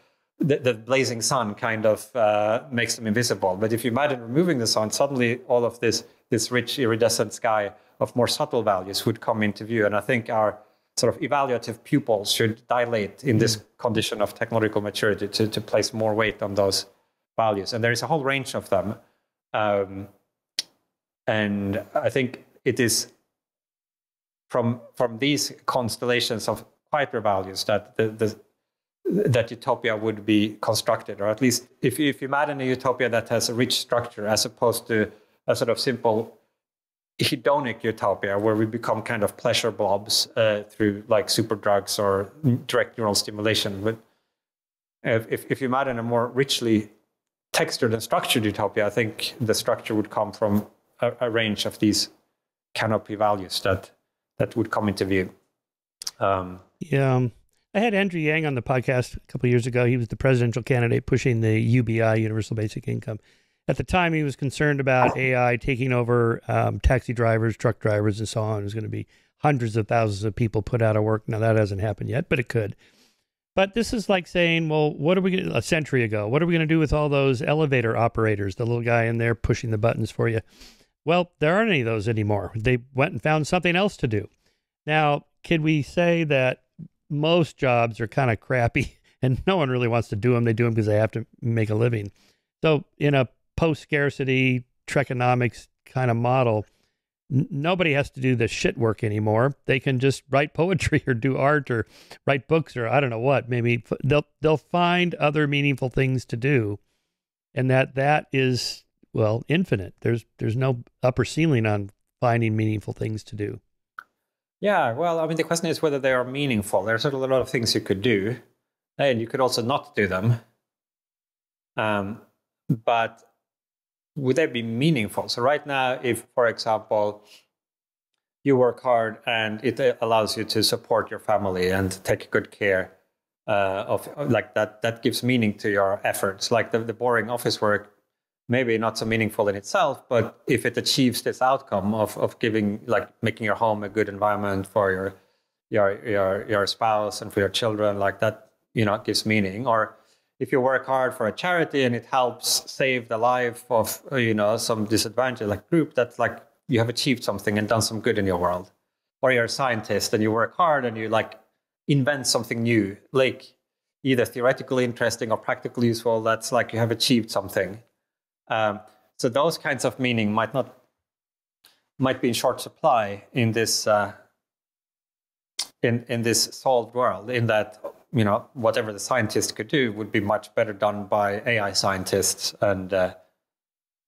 the blazing sun kind of makes them invisible. But if you imagine removing the sun, suddenly all of this rich iridescent sky of more subtle values would come into view. And I think our sort of evaluative pupils should dilate in this condition of technological maturity to place more weight on those values. And there is a whole range of them. And I think it is from these constellations of quieter values that that utopia would be constructed, or at least if you imagine a utopia that has a rich structure as opposed to a sort of simple hedonic utopia where we become kind of pleasure blobs through like super drugs or direct neural stimulation. But if you imagine a more richly textured and structured utopia, I think the structure would come from a range of these canopy values that would come into view. Yeah. I had Andrew Yang on the podcast a couple of years ago. He was the presidential candidate pushing the UBI, Universal Basic Income. At the time, he was concerned about AI taking over taxi drivers, truck drivers, and so on. It was going to be hundreds of thousands of people put out of work. Now, that hasn't happened yet, but it could. But this is like saying, well, what are we going to, a century ago, what are we going to do with all those elevator operators, the little guy in there pushing the buttons for you? Well, there aren't any of those anymore. They went and found something else to do. Now, can we say that most jobs are kind of crappy and no one really wants to do them? They do them because they have to make a living. So in a post-scarcity, treconomics kind of model, nobody has to do the shit work anymore. They can just write poetry or do art or write books or I don't know what. Maybe they'll find other meaningful things to do, and that is, well, infinite. There's no upper ceiling on finding meaningful things to do. Yeah, well, I mean, the question is whether they are meaningful. There's a lot of things you could do, and you could also not do them. But would they be meaningful? So right now, if, for example, you work hard and it allows you to support your family and take good care of, like, that gives meaning to your efforts. Like the boring office work, maybe not so meaningful in itself, but if it achieves this outcome of giving, like, making your home a good environment for your spouse and for your children, like that, you know, gives meaning. Or if you work hard for a charity and it helps save the life of, you know, some disadvantaged like group, that's like you have achieved something and done some good in your world. Or you're a scientist and you work hard and you like invent something new, like either theoretically interesting or practically useful. That's like you have achieved something. So those kinds of meaning might be in short supply in this in this solved world. In that, you know, whatever the scientist could do would be much better done by AI scientists. And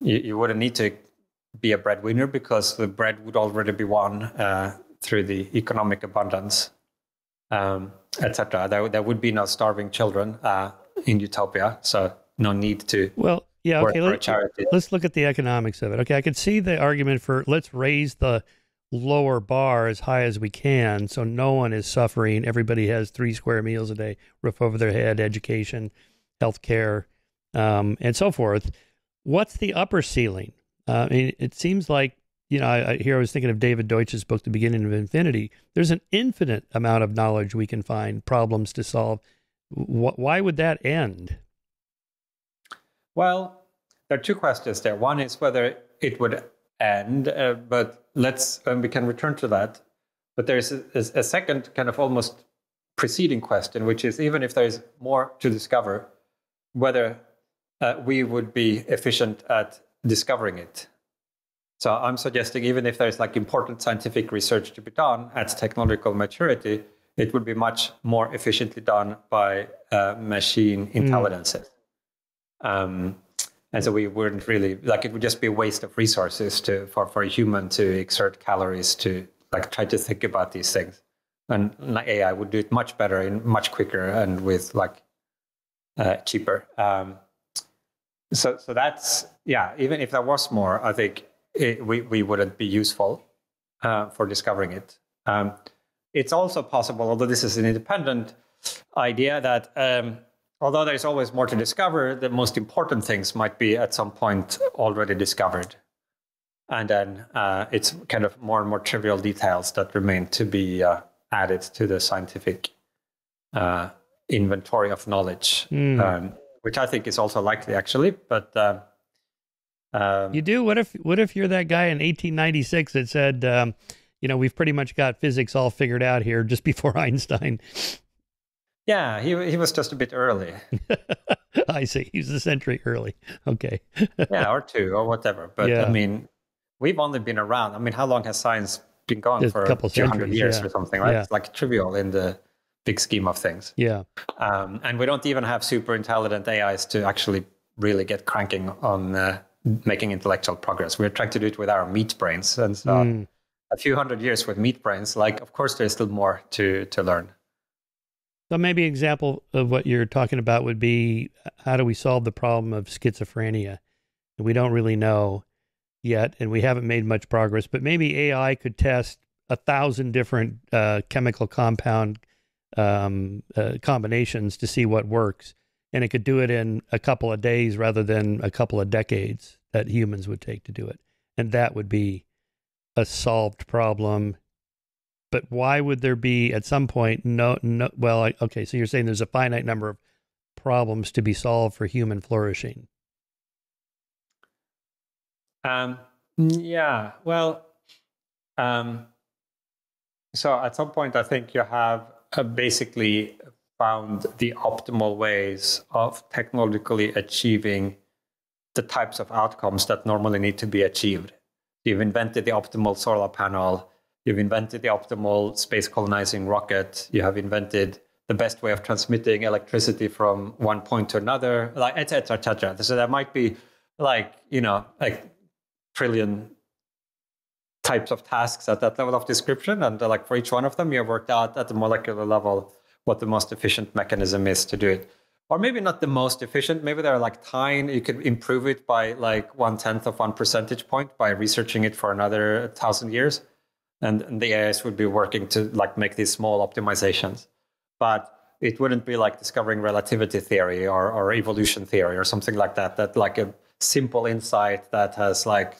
you wouldn't need to be a breadwinner because the bread would already be won through the economic abundance, etc. There would be no starving children in utopia. So no need to well, yeah, work okay, for a charity. Let's look at the economics of it. Okay, I could see the argument for let's raise the lower bar as high as we can so no one is suffering. Everybody has 3 square meals a day, roof over their head, education, health care, and so forth. What's the upper ceiling? I mean, it seems like, you know, here I was thinking of David Deutsch's book, The Beginning of Infinity. There's an infinite amount of knowledge we can find, problems to solve. Why would that end? Well, there are two questions there. One is whether it would end, but let's, we can return to that. But there's a second kind of almost preceding question, which is even if there's more to discover, whether we would be efficient at discovering it. So I'm suggesting even if there's like important scientific research to be done at technological maturity, it would be much more efficiently done by machine intelligences. And so we wouldn't really, like, it would just be a waste of resources for a human to exert calories to like try to think about these things. And AI would do it much better and much quicker and with like cheaper. So that's, yeah, even if there was more, I think we wouldn't be useful for discovering it. It's also possible, although this is an independent idea, that although there's always more to discover, the most important things might be at some point already discovered. And then it's kind of more and more trivial details that remain to be added to the scientific inventory of knowledge, which I think is also likely, actually. But you do? What if you're that guy in 1896 that said, you know, we've pretty much got physics all figured out here just before Einstein? Yeah, he was just a bit early. I see. He was a century early. Okay. Yeah, or two or whatever. But yeah. I mean, we've only been around. I mean, how long has science been going? Just for a couple 200 years or something, right? Yeah. It's like trivial in the big scheme of things. Yeah. And we don't even have super intelligent AIs to actually really get cranking on making intellectual progress. We're trying to do it with our meat brains. And so a few hundred years with meat brains, like, of course, there's still more to learn. So maybe an example of what you're talking about would be, how do we solve the problem of schizophrenia? And we don't really know yet, and we haven't made much progress, but maybe AI could test 1,000 different chemical compound combinations to see what works. And it could do it in a couple of days rather than a couple of decades that humans would take to do it. And that would be a solved problem but why would there be at some point okay, so you're saying there's a finite number of problems to be solved for human flourishing. So at some point, I think you have basically found the optimal ways of technologically achieving the types of outcomes that normally need to be achieved. You've invented the optimal solar panel. You've invented the optimal space colonizing rocket. You have invented the best way of transmitting electricity from one point to another, like et cetera, et cetera. So there might be like trillion types of tasks at that level of description. And like for each one of them, you have worked out at the molecular level what the most efficient mechanism is to do it. Or maybe not the most efficient. Maybe there are like tiny, you could improve it by like 1/10 of 1 percentage point by researching it for another 1,000 years. And the AIs would be working to like make these small optimizations. But it wouldn't be like discovering relativity theory or evolution theory or something like that, that like a simple insight that has like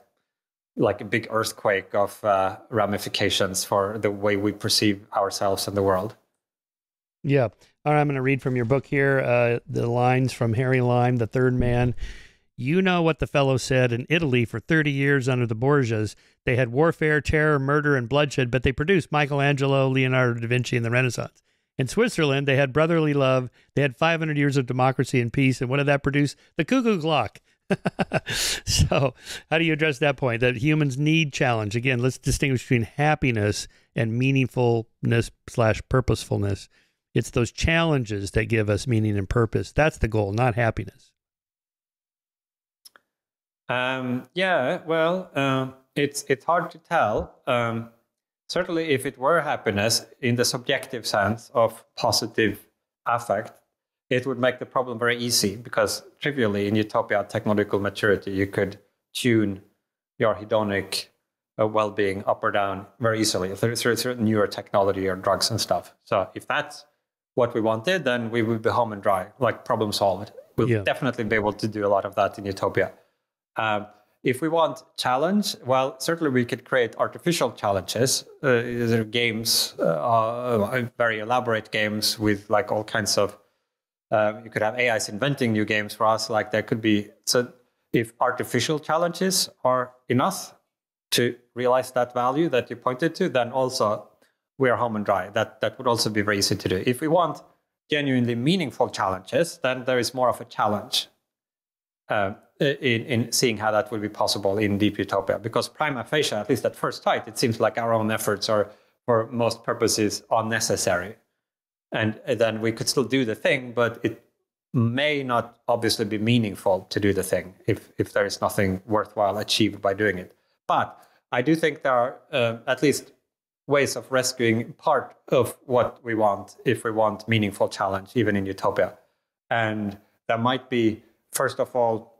a big earthquake of ramifications for the way we perceive ourselves and the world. Yeah. All right, I'm going to read from your book here, the lines from Harry Lime, the third man. You know what the fellow said in Italy for 30 years under the Borgias. They had warfare, terror, murder, and bloodshed, but they produced Michelangelo, Leonardo da Vinci, and the Renaissance. In Switzerland, they had brotherly love. They had 500 years of democracy and peace. And what did that produce? The cuckoo clock. So how do you address that point, that humans need challenge? Again, let's distinguish between happiness and meaningfulness / purposefulness. It's those challenges that give us meaning and purpose. That's the goal, not happiness. It's hard to tell. Certainly, if it were happiness in the subjective sense of positive affect, it would make the problem very easy, because trivially in utopia, technological maturity, you could tune your hedonic well-being up or down very easily through newer technology or drugs and stuff. So if that's what we wanted, then we would be home and dry, like problem solved. We'll definitely be able to do a lot of that in utopia. If we want challenge, well, certainly we could create artificial challenges, games, very elaborate games with like all kinds of, you could have AIs inventing new games for us, like there could be. So if artificial challenges are enough to realize that value that you pointed to, then also we are home and dry. That would also be very easy to do. If we want genuinely meaningful challenges, then there is more of a challenge in seeing how that would be possible in deep utopia. Because prima facie, at least at first sight, it seems like our own efforts are, for most purposes, unnecessary. And then we could still do the thing, but it may not obviously be meaningful to do the thing if there is nothing worthwhile achieved by doing it. But I do think there are at least ways of rescuing part of what we want if we want meaningful challenge, even in utopia. And there might be, first of all,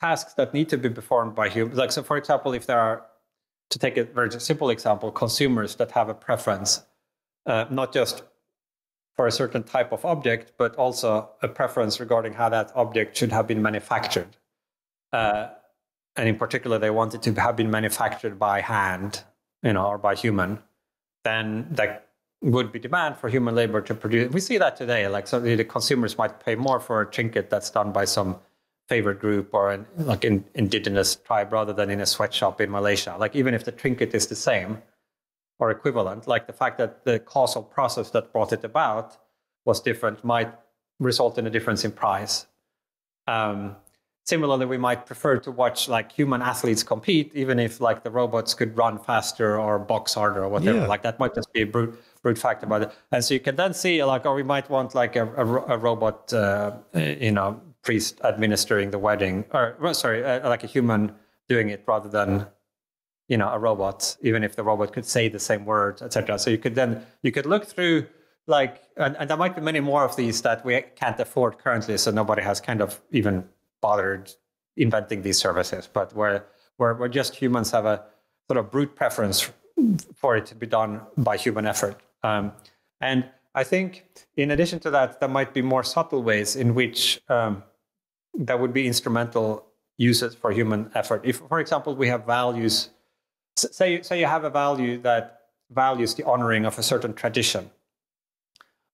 tasks that need to be performed by humans. Like, so for example, if there are, to take a very simple example, consumers that have a preference, not just for a certain type of object, but also a preference regarding how that object should have been manufactured. And in particular, they want it to have been manufactured by hand, or by human. Then that would be demand for human labor to produce. We see that today. Like, certainly the consumers might pay more for a trinket that's done by some favored group or an indigenous tribe rather than in a sweatshop in Malaysia. Like, even if the trinket is the same or equivalent, like the fact that the causal process that brought it about was different might result in a difference in price. Similarly, we might prefer to watch like human athletes compete, even if like the robots could run faster or box harder or whatever. Yeah. Like that might just be a brute fact about it. And so you can then see like, or we might want like a robot, priest administering the wedding, or sorry, like a human doing it rather than, a robot, even if the robot could say the same words, etc. So you could look through. Like, and there might be many more of these that we can't afford currently. So nobody has kind of even bothered inventing these services, but where just humans have a sort of brute preference for it to be done by human effort. And I think in addition to that, there might be more subtle ways in which there would be instrumental uses for human effort. If, for example, we have values So you have a value that values the honoring of a certain tradition.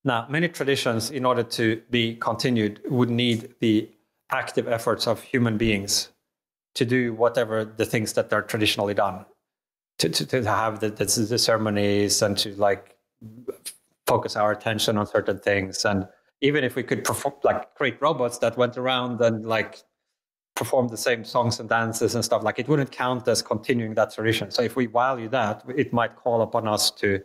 Now, many traditions, in order to be continued, would need the active efforts of human beings to do whatever the things that are traditionally done, to have the ceremonies and to like focus our attention on certain things. And even if we could perform, like create robots that went around and like perform the same songs and dances and stuff, like it wouldn't count as continuing that tradition. So if we value that, it might call upon us to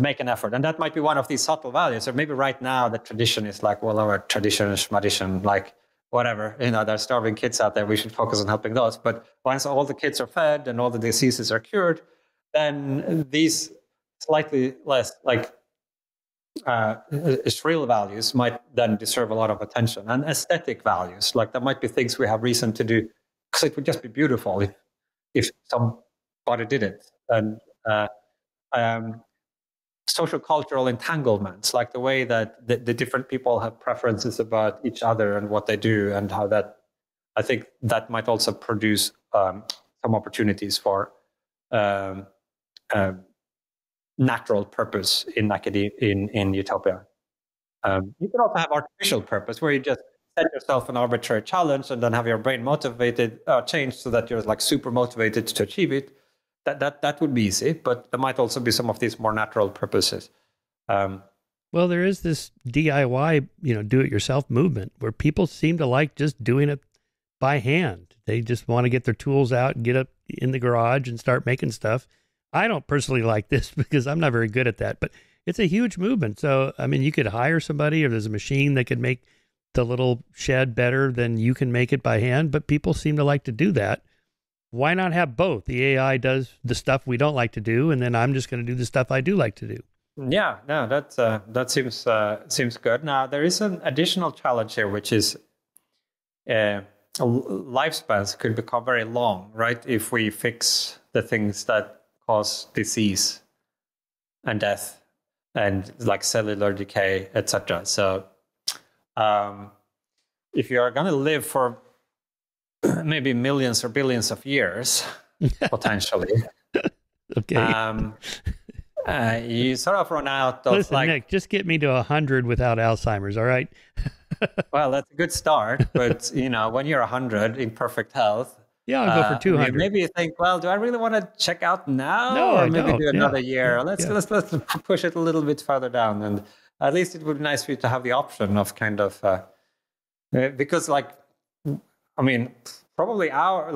make an effort. And that might be one of these subtle values. Or maybe right now the tradition is like, well, our tradition is schmadition, like whatever, you know, there are starving kids out there, we should focus on helping those. But once all the kids are fed and all the diseases are cured, then these slightly less like shrill values might then deserve a lot of attention. And aesthetic values, like there might be things we have reason to do because it would just be beautiful if somebody did it. And social cultural entanglements, like the way that the different people have preferences about each other and what they do, and how that, I think that might also produce some opportunities for natural purpose in academia, in utopia. You can also have artificial purpose, where you just set yourself an arbitrary challenge and then have your brain motivated, changed so that you're like super motivated to achieve it. That would be easy, but there might also be some of these more natural purposes. Well, there is this DIY, you know, do-it-yourself movement where people seem to like just doing it by hand. They just want to get their tools out and get up in the garage and start making stuff. I don't personally like this because I'm not very good at that, but it's a huge movement. So, I mean, you could hire somebody, or there's a machine that could make the little shed better than you can make it by hand, but people seem to like to do that. Why not have both? The AI does the stuff we don't like to do, and then I'm just going to do the stuff I do like to do. Yeah, no, that seems good. Now, there is an additional challenge here, which is lifespans could become very long, right? If we fix the things that cause disease and death and like cellular decay, etc. So if you are going to live for maybe millions or billions of years, potentially. Okay. You sort of run out of like... Nick, just get me to 100 without Alzheimer's, all right? Well, that's a good start. But, you know, when you're 100 in perfect health... Yeah, I'll go for 200. Maybe you think, well, do I really want to check out now? No, or maybe do another year? Let's push it a little bit further down. And at least it would be nice for you to have the option of kind of... because, like... I mean, probably our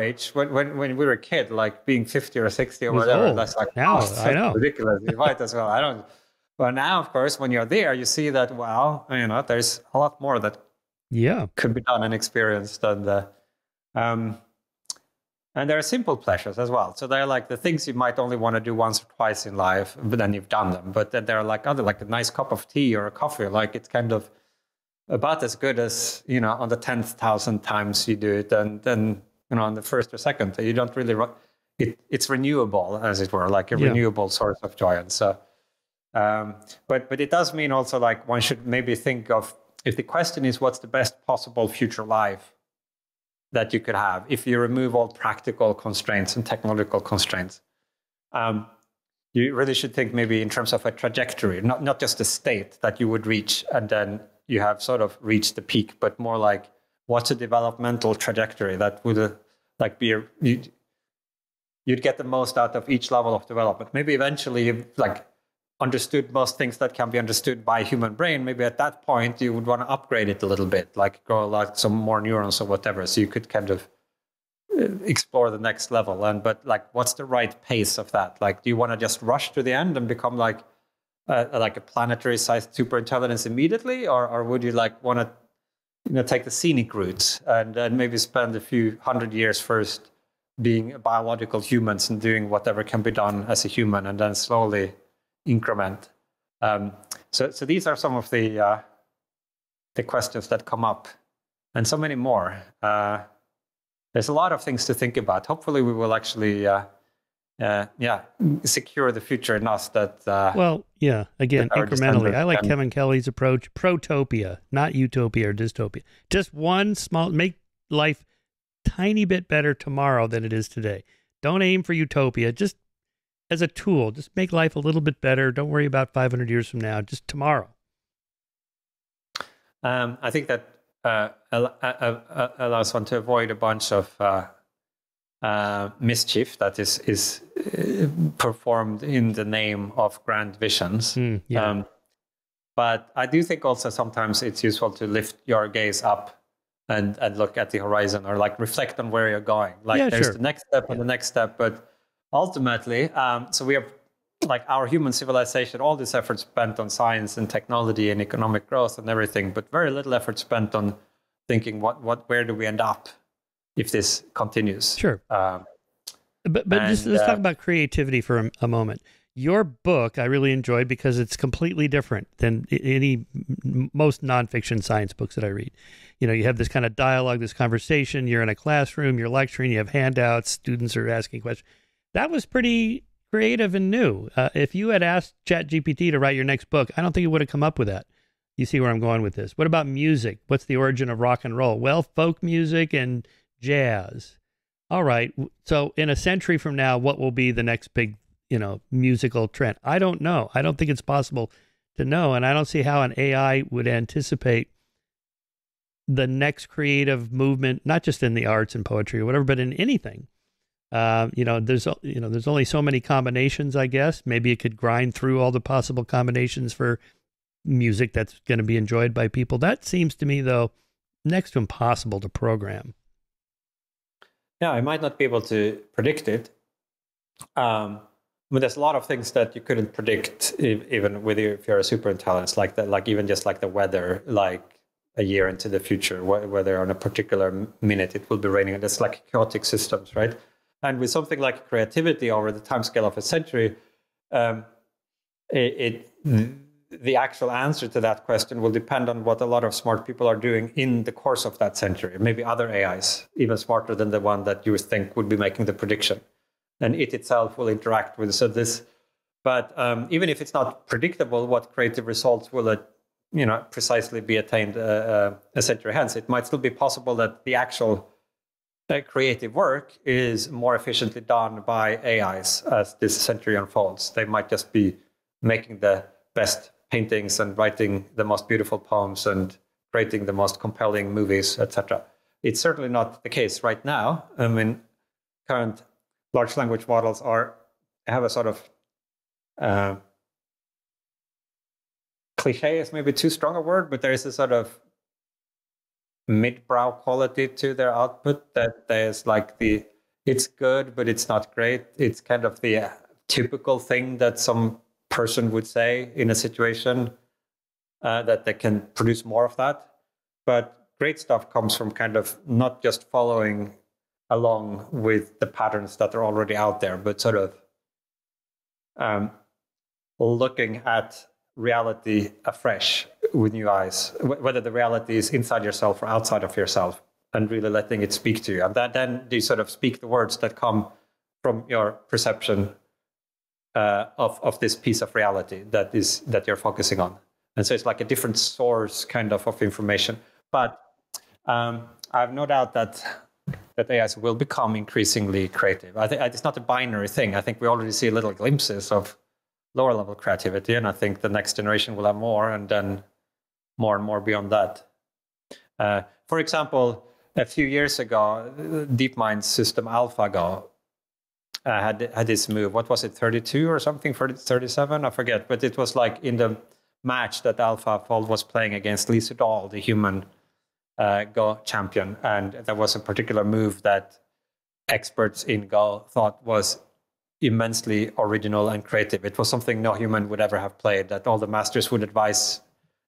age, when we were a kid, like being 50 or 60 or whatever, old. That's like, now, oh, I know, ridiculous. You might as well. I don't. But now, of course, when you're there, you see that, well, you know, there's a lot more that could be done and experienced, and there are simple pleasures as well. So they're like the things you might only want to do once or twice in life, but then you've done them. But then there are like other, like a nice cup of tea or a coffee, like it's kind of about as good as, you know, on the 10,000 times you do it, and then, you know, on the first or second, you don't really, it's renewable, as it were, like a renewable source of joy. And so, but it does mean also, like, one should maybe think of, if the question is what's the best possible future life that you could have, if you remove all practical constraints and technological constraints, you really should think maybe in terms of a trajectory, not just a state that you would reach and then you have sort of reached the peak, but more like what's a developmental trajectory that would like be you'd get the most out of each level of development. Maybe eventually you've like understood most things that can be understood by human brain. Maybe at that point you would want to upgrade it a little bit, like grow like some more neurons or whatever, so you could kind of explore the next level. And but like, what's the right pace of that? Like, do you want to just rush to the end and become like a planetary-sized superintelligence immediately, or would you like want to, you know, take the scenic route and then maybe spend a few hundred years first being biological humans and doing whatever can be done as a human, and then slowly increment? So these are some of the questions that come up, and so many more. There's a lot of things to think about. Hopefully, we will actually. Secure the future enough that... well, yeah, again, incrementally. I like Kevin Kelly's approach, protopia, not utopia or dystopia. Just one small, make life tiny bit better tomorrow than it is today. Don't aim for utopia. Just as a tool, just make life a little bit better. Don't worry about 500 years from now, just tomorrow. I think that allows one to avoid a bunch of mischief that is performed in the name of grand visions. Yeah. But I do think also sometimes it's useful to lift your gaze up and look at the horizon, or like reflect on where you're going. Like there's the next step and the next step. But ultimately, so we have like our human civilization, all this effort spent on science and technology and economic growth and everything, but very little effort spent on thinking where do we end up if this continues. Sure. But let's talk about creativity for a moment. Your book I really enjoyed because it's completely different than any most nonfiction science books that I read. You know, you have this kind of dialogue, this conversation. You're in a classroom, you're lecturing, you have handouts, students are asking questions. That was pretty creative and new. If you had asked ChatGPT to write your next book, I don't think it would have come up with that. You see where I'm going with this. What about music? What's the origin of rock and roll? Well, folk music and jazz. All right. So in a century from now, what will be the next big, you know, musical trend? I don't know. I don't think it's possible to know. And I don't see how an AI would anticipate the next creative movement, not just in the arts and poetry or whatever, but in anything. There's only so many combinations, I guess. Maybe it could grind through all the possible combinations for music that's going to be enjoyed by people. That seems to me, though, next to impossible to program. Yeah, I might not be able to predict it. But there's a lot of things that you couldn't predict, even if you're a superintelligence, like that, like even just like the weather, like a year into the future, whether on a particular minute it will be raining. That's like chaotic systems, right? And with something like creativity over the time scale of a century, the actual answer to that question will depend on what a lot of smart people are doing in the course of that century. Maybe other AIs, even smarter than the one that you think would be making the prediction. And it itself will interact with this. But even if it's not predictable, what creative results will it, you know, precisely be attained a century hence? It might still be possible that the actual creative work is more efficiently done by AIs as this century unfolds. They might just be making the best paintings and writing the most beautiful poems and creating the most compelling movies, etc. It's certainly not the case right now. I mean, current large language models have a sort of cliche is maybe too strong a word, but there is a sort of mid-brow quality to their output that there's like it's good, but it's not great. It's kind of the typical thing that some person would say in a situation that they can produce more of that. But great stuff comes from kind of not just following along with the patterns that are already out there, but sort of looking at reality afresh with new eyes, whether the reality is inside yourself or outside of yourself, and really letting it speak to you. And that, then you sort of speak the words that come from your perception of this piece of reality that you're focusing on. And so it's like a different source kind of information. But I have no doubt that AIs will become increasingly creative. I think it's not a binary thing. I think we already see little glimpses of lower level creativity, and I think the next generation will have more, and then more and more beyond that. For example, a few years ago, DeepMind's system AlphaGo had this move. What was it, 32 or something, 37? I forget. But it was like in the match that AlphaFold was playing against Lee Sedol, the human Go champion, and there was a particular move that experts in Go thought was immensely original and creative. It was something no human would ever have played, that all the masters would advise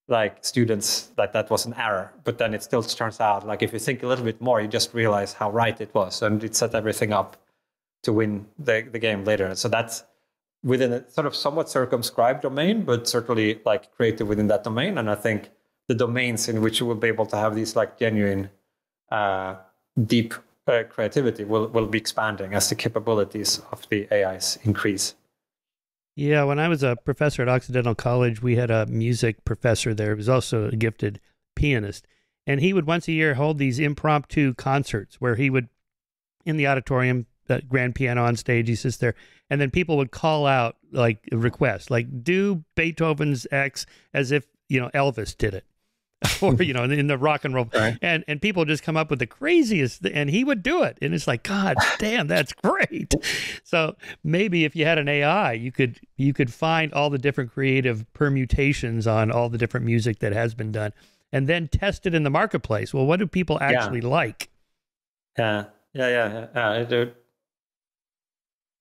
like students that was an error. But then it still turns out, like if you think a little bit more, you just realize how right it was, and it set everything up to win the game later. So that's within a sort of somewhat circumscribed domain, but certainly like creative within that domain. And I think the domains in which you will be able to have these like genuine deep creativity will be expanding as the capabilities of the AIs increase. Yeah, when I was a professor at Occidental College, we had a music professor there. He was also a gifted pianist, And he would once a year hold these impromptu concerts where he would, in the auditorium, grand piano on stage, he sits there, and then people would call out like requests, like do Beethoven's X as if, you know, Elvis did it. Or, you know, in the rock and roll. Right. And people just come up with the craziest, and he would do it. And it's like, God damn, that's great. So maybe if you had an AI, you could find all the different creative permutations on all the different music that has been done and then test it in the marketplace. Well, what do people actually like?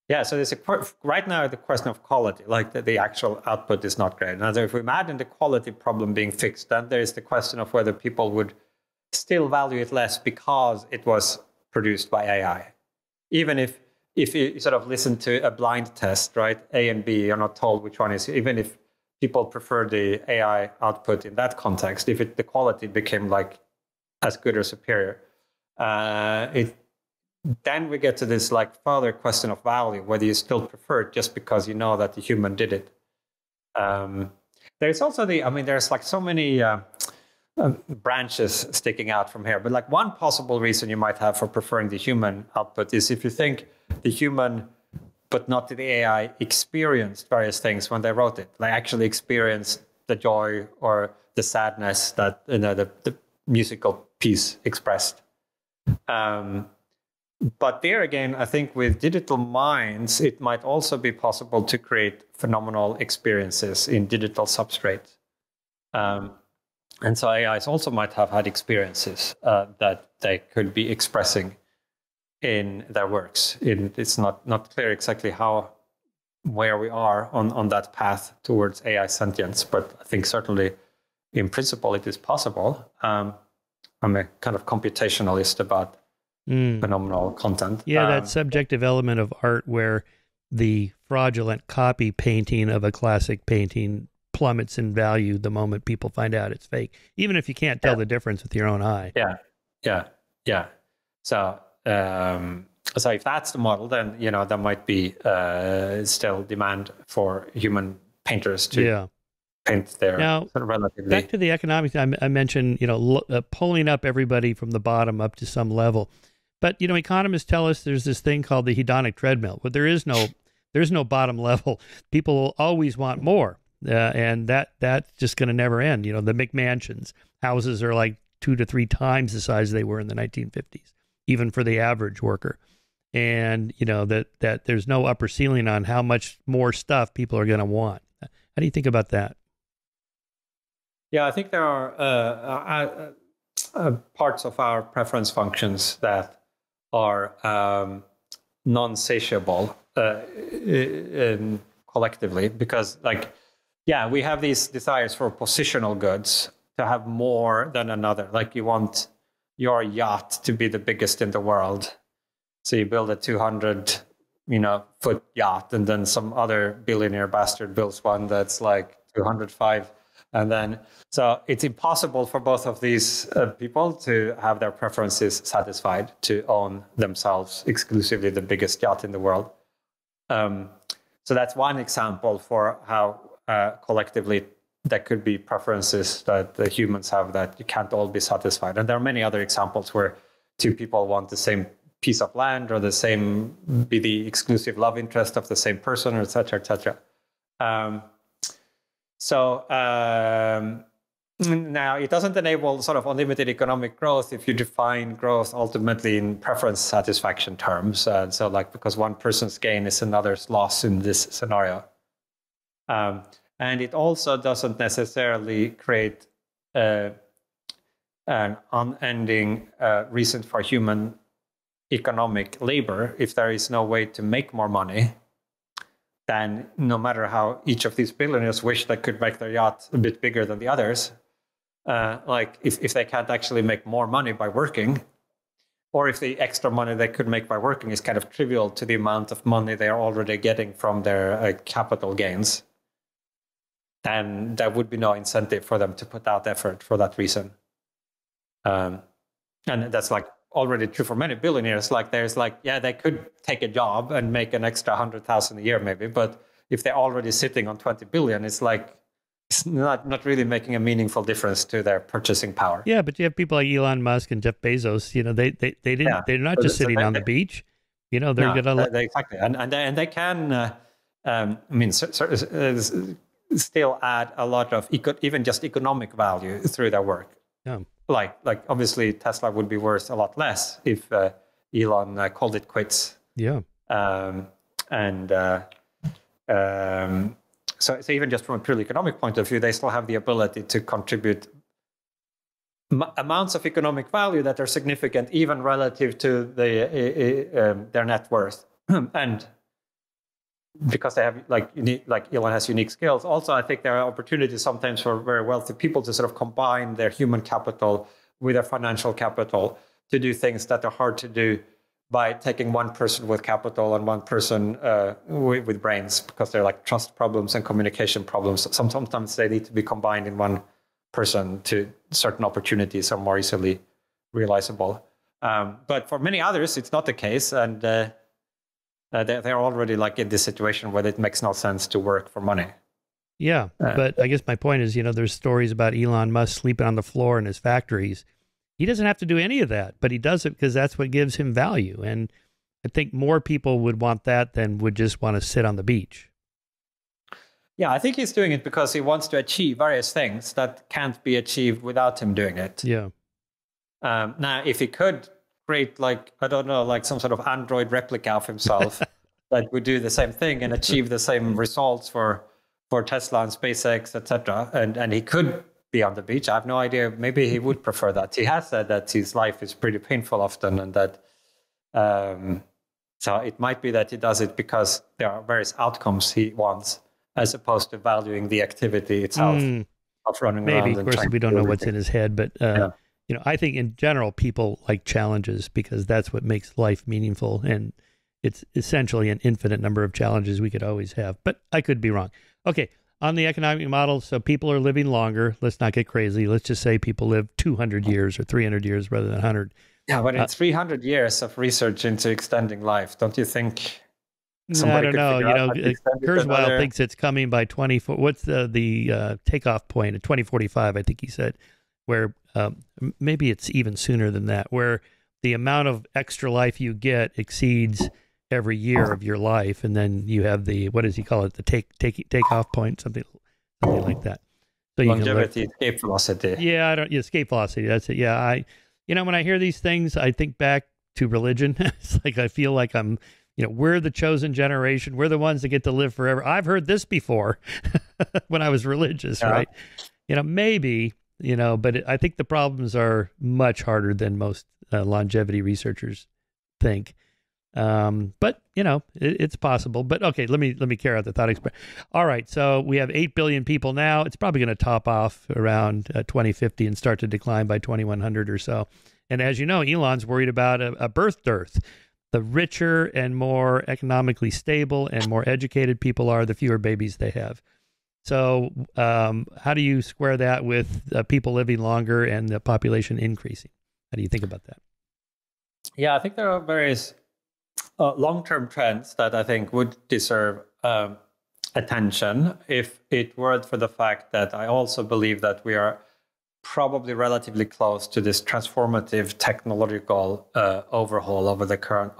Yeah, so there's a right now the question of quality, like the actual output is not great. Now, if we imagine the quality problem being fixed, then there is the question of whether people would still value it less because it was produced by AI. Even if you sort of listen to a blind test, right, A and B, you're not told which one is, even if people prefer the AI output in that context, if the quality became like as good or superior, then we get to this like further question of value, whether you still prefer it just because you know that the human did it. There's also the, I mean, there's like so many branches sticking out from here, but like one possible reason you might have for preferring the human output is if you think the human, but not the AI, experienced various things when they wrote it, like actually experienced the joy or the sadness that, you know, the musical piece expressed. But there again, I think with digital minds, it might also be possible to create phenomenal experiences in digital substrate. And so AIs also might have had experiences that they could be expressing in their works. It's not clear exactly where we are on that path towards AI sentience, but I think certainly in principle it is possible. I'm a kind of computationalist about phenomenal content. Yeah, that subjective element of art where the fraudulent copy painting of a classic painting plummets in value the moment people find out it's fake, even if you can't tell the difference with your own eye. So, so if that's the model, then, you know, there might be still demand for human painters to paint their sort of relatively. Back to the economics, I mentioned, you know, pulling up everybody from the bottom up to some level. But, you know, economists tell us there's this thing called the hedonic treadmill. But there's no bottom level. People will always want more. And that's just going to never end. You know, the McMansions. Houses are like 2 to 3 times the size they were in the 1950s, even for the average worker. And, you know, that there's no upper ceiling on how much more stuff people are going to want. How do you think about that? Yeah, I think there are parts of our preference functions that are non-satiable collectively, because, like, we have these desires for positional goods to have more than another. Like, you want your yacht to be the biggest in the world, so you build a 200, you know, foot yacht, and then some other billionaire bastard builds one that's like 205. And then, so it's impossible for both of these people to have their preferences satisfied, to own themselves exclusively the biggest yacht in the world. So that's one example for how collectively there could be preferences that the humans have that you can't all be satisfied. And there are many other examples where two people want the same piece of land or be the exclusive love interest of the same person, et cetera, et cetera. Now it doesn't enable sort of unlimited economic growth if you define growth ultimately in preference satisfaction terms. So like, because one person's gain is another's loss in this scenario. And it also doesn't necessarily create an unending reason for human economic labor. If there is no way to make more money, then no matter how each of these billionaires wish they could make their yacht a bit bigger than the others, like if they can't actually make more money by working, or if the extra money they could make by working is kind of trivial to the amount of money they are already getting from their capital gains, then there would be no incentive for them to put out effort for that reason. And that's like already true for many billionaires. Like, there's like, yeah, they could take a job and make an extra 100,000 a year maybe, but if they're already sitting on 20 billion, it's like it's not really making a meaningful difference to their purchasing power. Yeah, but you have people like Elon Musk and Jeff Bezos. You know, they didn't. Yeah. They're not just sitting on the beach. You know, they're gonna exactly, and they can. I mean, still add a lot of even just economic value through their work. Yeah. Like obviously Tesla would be worth a lot less if Elon called it quits. Yeah. So even just from a purely economic point of view, they still have the ability to contribute amounts of economic value that are significant, even relative to their net worth. And because they have Elon has unique skills. Also, I think there are opportunities sometimes for very wealthy people to sort of combine their human capital with their financial capital to do things that are hard to do by taking one person with capital and one person with brains, because they're like trust problems and communication problems. Sometimes they need to be combined in one person to certain opportunities are more easily realizable. But for many others, it's not the case. And they're already like in this situation where it makes no sense to work for money. Yeah, but I guess my point is, you know, there's stories about Elon Musk sleeping on the floor in his factories. He doesn't have to do any of that, but he does it because that's what gives him value. And I think more people would want that than would just want to sit on the beach. Yeah, I think he's doing it because he wants to achieve various things that can't be achieved without him doing it. Yeah. Now, if he could create, like, I don't know, like some sort of android replica of himself that would do the same thing and achieve the same results for Tesla and SpaceX, etc., and he could be on the beach, I have no idea. Maybe he would prefer that. He has said that his life is pretty painful often, and that so it might be that he does it because there are various outcomes he wants, as opposed to valuing the activity itself of running around. Maybe, of course, we don't know what's in his head, but you know, I think in general people like challenges because that's what makes life meaningful, and it's essentially an infinite number of challenges we could always have. But I could be wrong. Okay, on the economic model, so people are living longer. Let's not get crazy. Let's just say people live 200 years or 300 years rather than 100. Yeah, but it's 300 years of research into extending life, don't you think? I don't know. You know, Kurzweil thinks it's coming by 24. What's the takeoff point at 2045? I think he said, where maybe it's even sooner than that, where the amount of extra life you get exceeds every year of your life, and then you have the, what does he call it? The takeoff point, something like that. So longevity, you can escape velocity. Yeah, escape velocity. That's it. Yeah, you know, when I hear these things, I think back to religion. It's like I feel like I'm. You know, we're the chosen generation. We're the ones that get to live forever. I've heard this before when I was religious, right? You know, maybe, you know, but I think the problems are much harder than most longevity researchers think. But, you know, it's possible. But okay, let me carry out the thought experiment. All right, so we have 8 billion people now. It's probably going to top off around 2050 and start to decline by 2100 or so. And as you know, Elon's worried about a birth dearth. The richer and more economically stable and more educated people are, the fewer babies they have. So how do you square that with people living longer and the population increasing? How do you think about that? Yeah, I think there are various long-term trends that I think would deserve attention if it weren't for the fact that I also believe that we are probably relatively close to this transformative technological overhaul over the current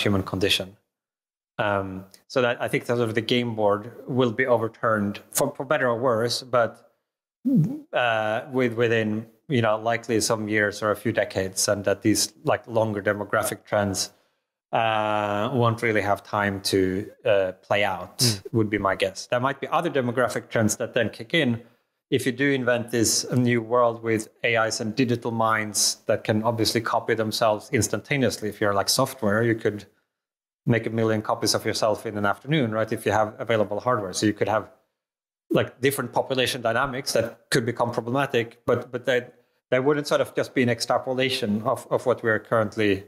human condition. So that I think that sort of the game board will be overturned for better or worse, but within, you know, likely some years or a few decades, and that these like longer demographic trends won't really have time to play out, would be my guess. There might be other demographic trends that then kick in. If you do invent this new world with AIs and digital minds that can obviously copy themselves instantaneously, if you're like software, you could make 1 million copies of yourself in an afternoon, right? If you have available hardware. So you could have like different population dynamics that could become problematic, but they wouldn't sort of just be an extrapolation of what we're currently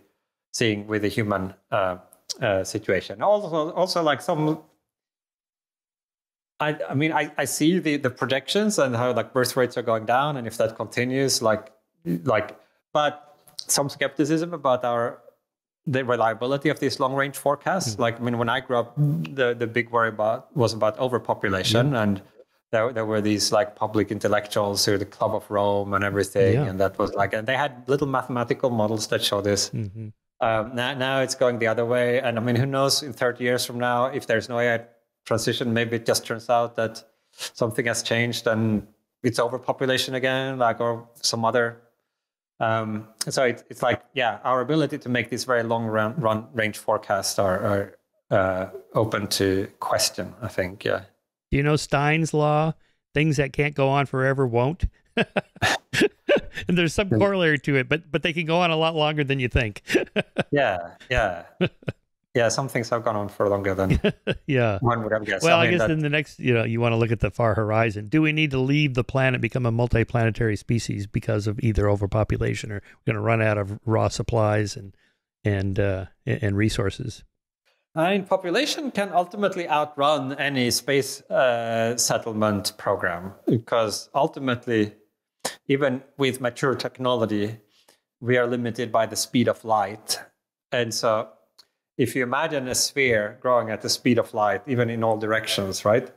seeing with the human situation. Also like some... I mean, I see the projections and how like birth rates are going down, and if that continues, but some skepticism about the reliability of these long range forecasts. Like, I mean, when I grew up, the big worry was about overpopulation and there were these like public intellectuals who the Club of Rome and everything. Yeah. And that was like, and they had little mathematical models that show this. Mm-hmm. Now it's going the other way. And I mean, who knows in 30 years from now, if there's no AI transition, maybe it just turns out that something has changed and it's overpopulation again, like, or some other. So it's like, yeah, our ability to make these very long run range forecasts are open to question, I think. Yeah. You know, Stein's law, things that can't go on forever won't. And there's some corollary to it, but they can go on a lot longer than you think. Yeah. Some things have gone on for longer than one would have guessed. Well, I mean, I guess in the next, you know, you want to look at the far horizon. Do we need to leave the planet, become a multiplanetary species because of either overpopulation, or we're going to run out of raw supplies and resources? I mean, population can ultimately outrun any space settlement program, because ultimately, even with mature technology, we are limited by the speed of light. And so if you imagine a sphere growing at the speed of light, even in all directions, right?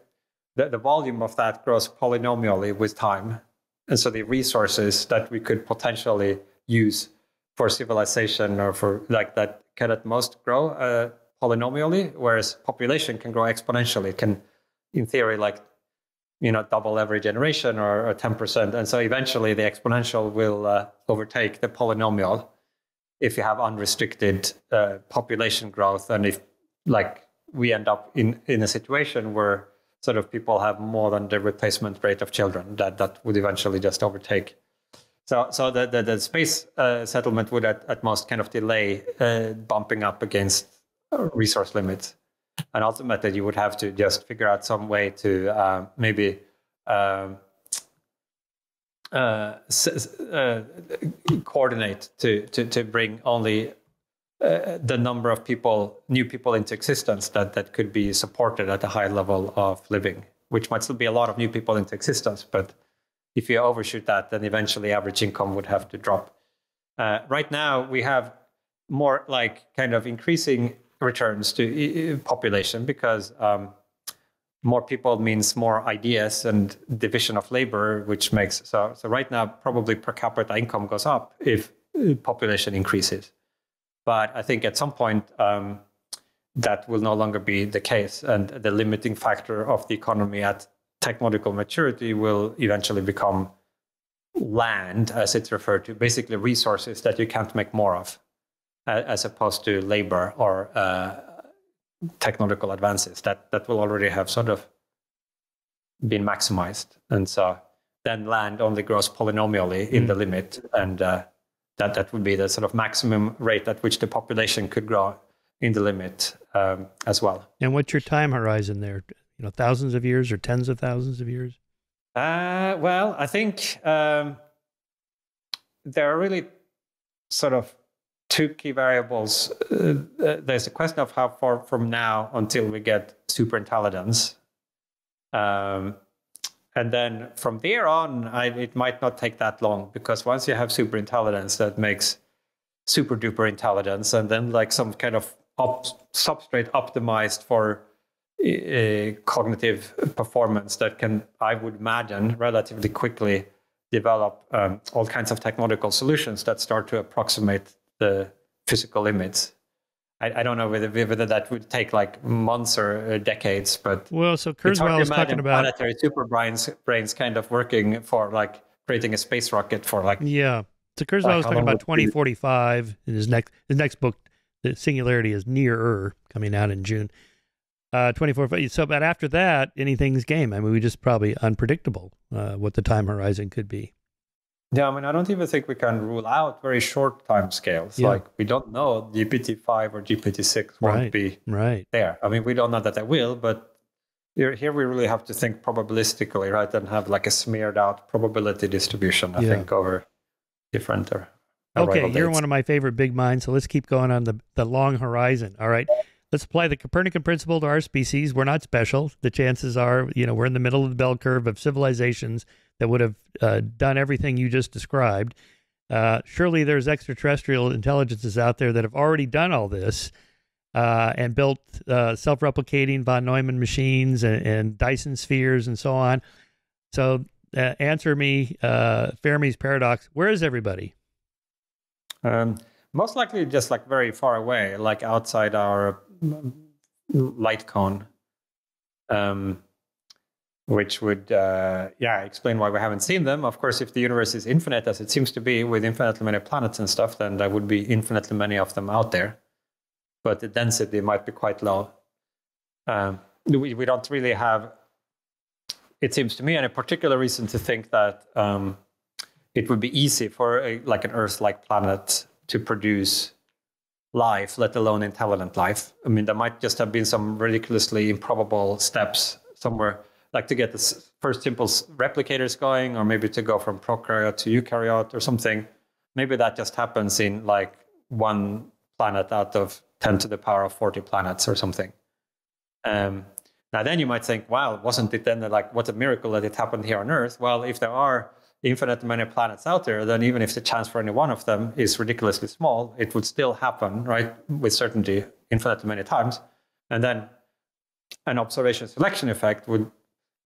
The volume of that grows polynomially with time. And so the resources that we could potentially use for civilization or for like that can at most grow polynomially, whereas population can grow exponentially. It can, in theory, like, you know, double every generation or 10%. And so eventually the exponential will overtake the polynomial if you have unrestricted population growth. And if like we end up in a situation where sort of people have more than the replacement rate of children, that would eventually just overtake. So the space settlement would at most kind of delay bumping up against resource limits. And ultimately, you would have to just figure out some way to coordinate to bring only the number of people, new people into existence that could be supported at a high level of living, which might still be a lot of new people into existence. But if you overshoot that, then eventually average income would have to drop. Right now, we have more like kind of increasing returns to population, because more people means more ideas and division of labor, which makes so right now probably per capita income goes up if population increases. But I think at some point that will no longer be the case, and the limiting factor of the economy at technological maturity will eventually become land, as it's referred to, basically resources that you can't make more of, as opposed to labor or technological advances that will already have sort of been maximized. And so then land only grows polynomially in the limit, and that would be the sort of maximum rate at which the population could grow in the limit as well. And what's your time horizon there? You know, thousands of years or tens of thousands of years? Well, I think there are really sort of two key variables. There's the question of how far from now until we get superintelligence. And then from there on, it might not take that long, because once you have superintelligence, that makes super duper intelligence, and then like some kind of substrate optimized for cognitive performance that can, I would imagine, relatively quickly develop all kinds of technological solutions that start to approximate the physical limits. I don't know whether that would take like months or decades, but well, so Kurzweil is talking about planetary super brains kind of working for like creating a space rocket for like So Kurzweil was talking about 2045 in his next book, The Singularity is Nearer, coming out in June. 2045. So, but after that, anything's game. I mean, we just probably unpredictable what the time horizon could be. Yeah, I mean, I don't even think we can rule out very short time scales. Yeah. Like, we don't know GPT-5 or GPT-6 won't be there. I mean, we don't know that they will, but here we really have to think probabilistically, right? And have like a smeared out probability distribution, I think, over different or arrival dates. You're one of my favorite big minds, so let's keep going on the long horizon. All right, let's apply the Copernican principle to our species. We're not special. The chances are, you know, we're in the middle of the bell curve of civilizations that would have done everything you just described. Surely there's extraterrestrial intelligences out there that have already done all this and built self-replicating von Neumann machines and Dyson spheres and so on. So answer me, Fermi's paradox. Where is everybody? Most likely just like very far away, like outside our light cone, which would, yeah, explain why we haven't seen them. Of course, if the universe is infinite, as it seems to be, with infinitely many planets and stuff, then there would be infinitely many of them out there. But the density might be quite low. We don't really have, it seems to me, any particular reason to think that it would be easy for a, like an Earth-like planet to produce life, let alone intelligent life. I mean, there might just have been some ridiculously improbable steps somewhere, like to get the first simple replicators going, or maybe to go from prokaryote to eukaryote or something. Maybe that just happens in like one planet out of 10 to the power of 40 planets or something. Now then you might think, wow, wasn't it then like, what a miracle that it happened here on Earth? Well, if there are infinite many planets out there, then even if the chance for any one of them is ridiculously small, it would still happen, right? With certainty, infinitely many times. And then an observation selection effect would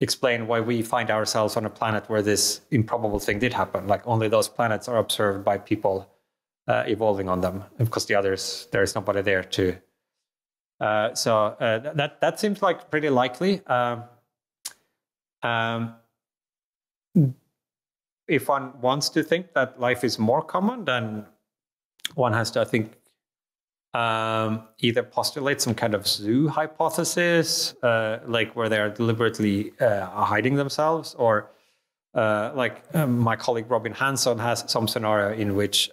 explain why we find ourselves on a planet where this improbable thing did happen. Like only those planets are observed by people evolving on them, because the others, there is nobody there to. So that seems like pretty likely. If one wants to think that life is more common, then one has to, I think, either postulate some kind of zoo hypothesis, like where they are deliberately hiding themselves, or like my colleague Robin Hanson has some scenario in which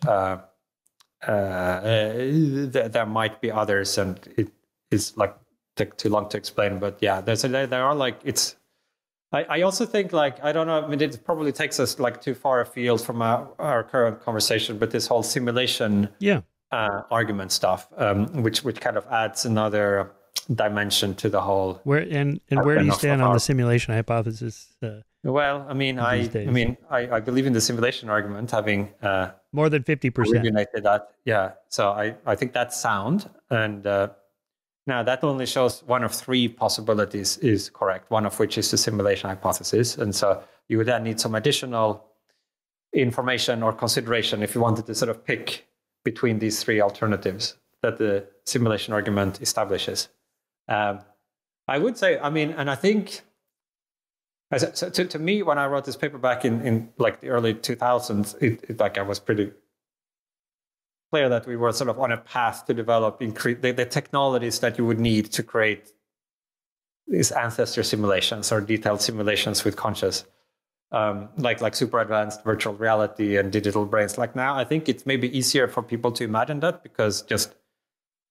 there might be others, and it is like take too long to explain. But yeah, there are like it's. I also think, like, I don't know, I mean, it probably takes us like too far afield from our current conversation, but this whole simulation argument stuff, which kind of adds another dimension to the whole. Where do you stand on the simulation hypothesis? Well, I mean, I believe in the simulation argument, having more than 50% originated that. Yeah, so I think that's sound, and. Now, that only shows one of three possibilities is correct, one of which is the simulation hypothesis. And so you would then need some additional information or consideration if you wanted to sort of pick between these three alternatives that the simulation argument establishes. I would say, I mean, and I think, so to me, when I wrote this paper back in like the early 2000s, like I was pretty clear that we were sort of on a path to develop the technologies that you would need to create these ancestor simulations or detailed simulations with conscious, like super advanced virtual reality and digital brains. Like now, I think it's maybe easier for people to imagine that because just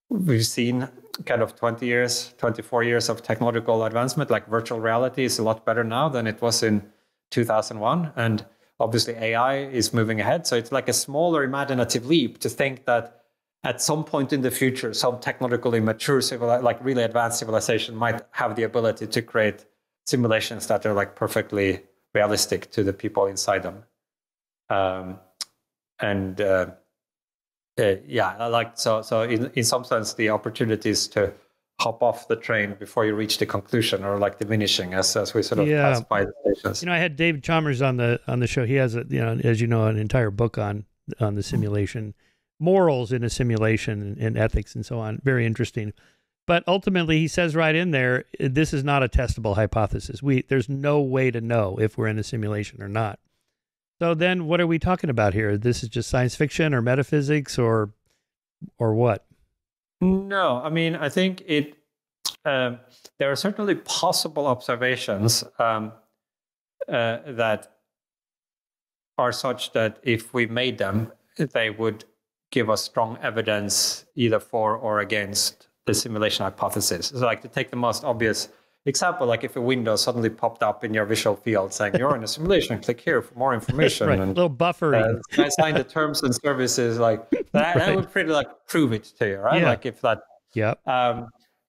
we've seen kind of 20 years, 24 years of technological advancement. Like virtual reality is a lot better now than it was in 2001. And obviously, AI is moving ahead, so it's like a smaller imaginative leap to think that at some point in the future, some technologically mature, like really advanced civilization might have the ability to create simulations that are like perfectly realistic to the people inside them. Yeah, like so in some sense, the opportunities to hop off the train before you reach the conclusion or like diminishing as we sort of pass by the stations. You know, I had David Chalmers on the show. He has, as you know, an entire book on the simulation, morals in a simulation and ethics and so on. Very interesting. But ultimately he says right in there, this is not a testable hypothesis. There's no way to know if we're in a simulation or not. So then what are we talking about here? This is just science fiction or metaphysics or what? No, I mean, I think there are certainly possible observations that are such that if we made them, they would give us strong evidence either for or against the simulation hypothesis. So like to take the most obvious example, like if a window suddenly popped up in your visual field saying you're in a simulation, click here for more information. Right. And a little buffering. I signed the terms and services like that, right. That would pretty like prove it to you, right? Yeah. Like if that. Yeah.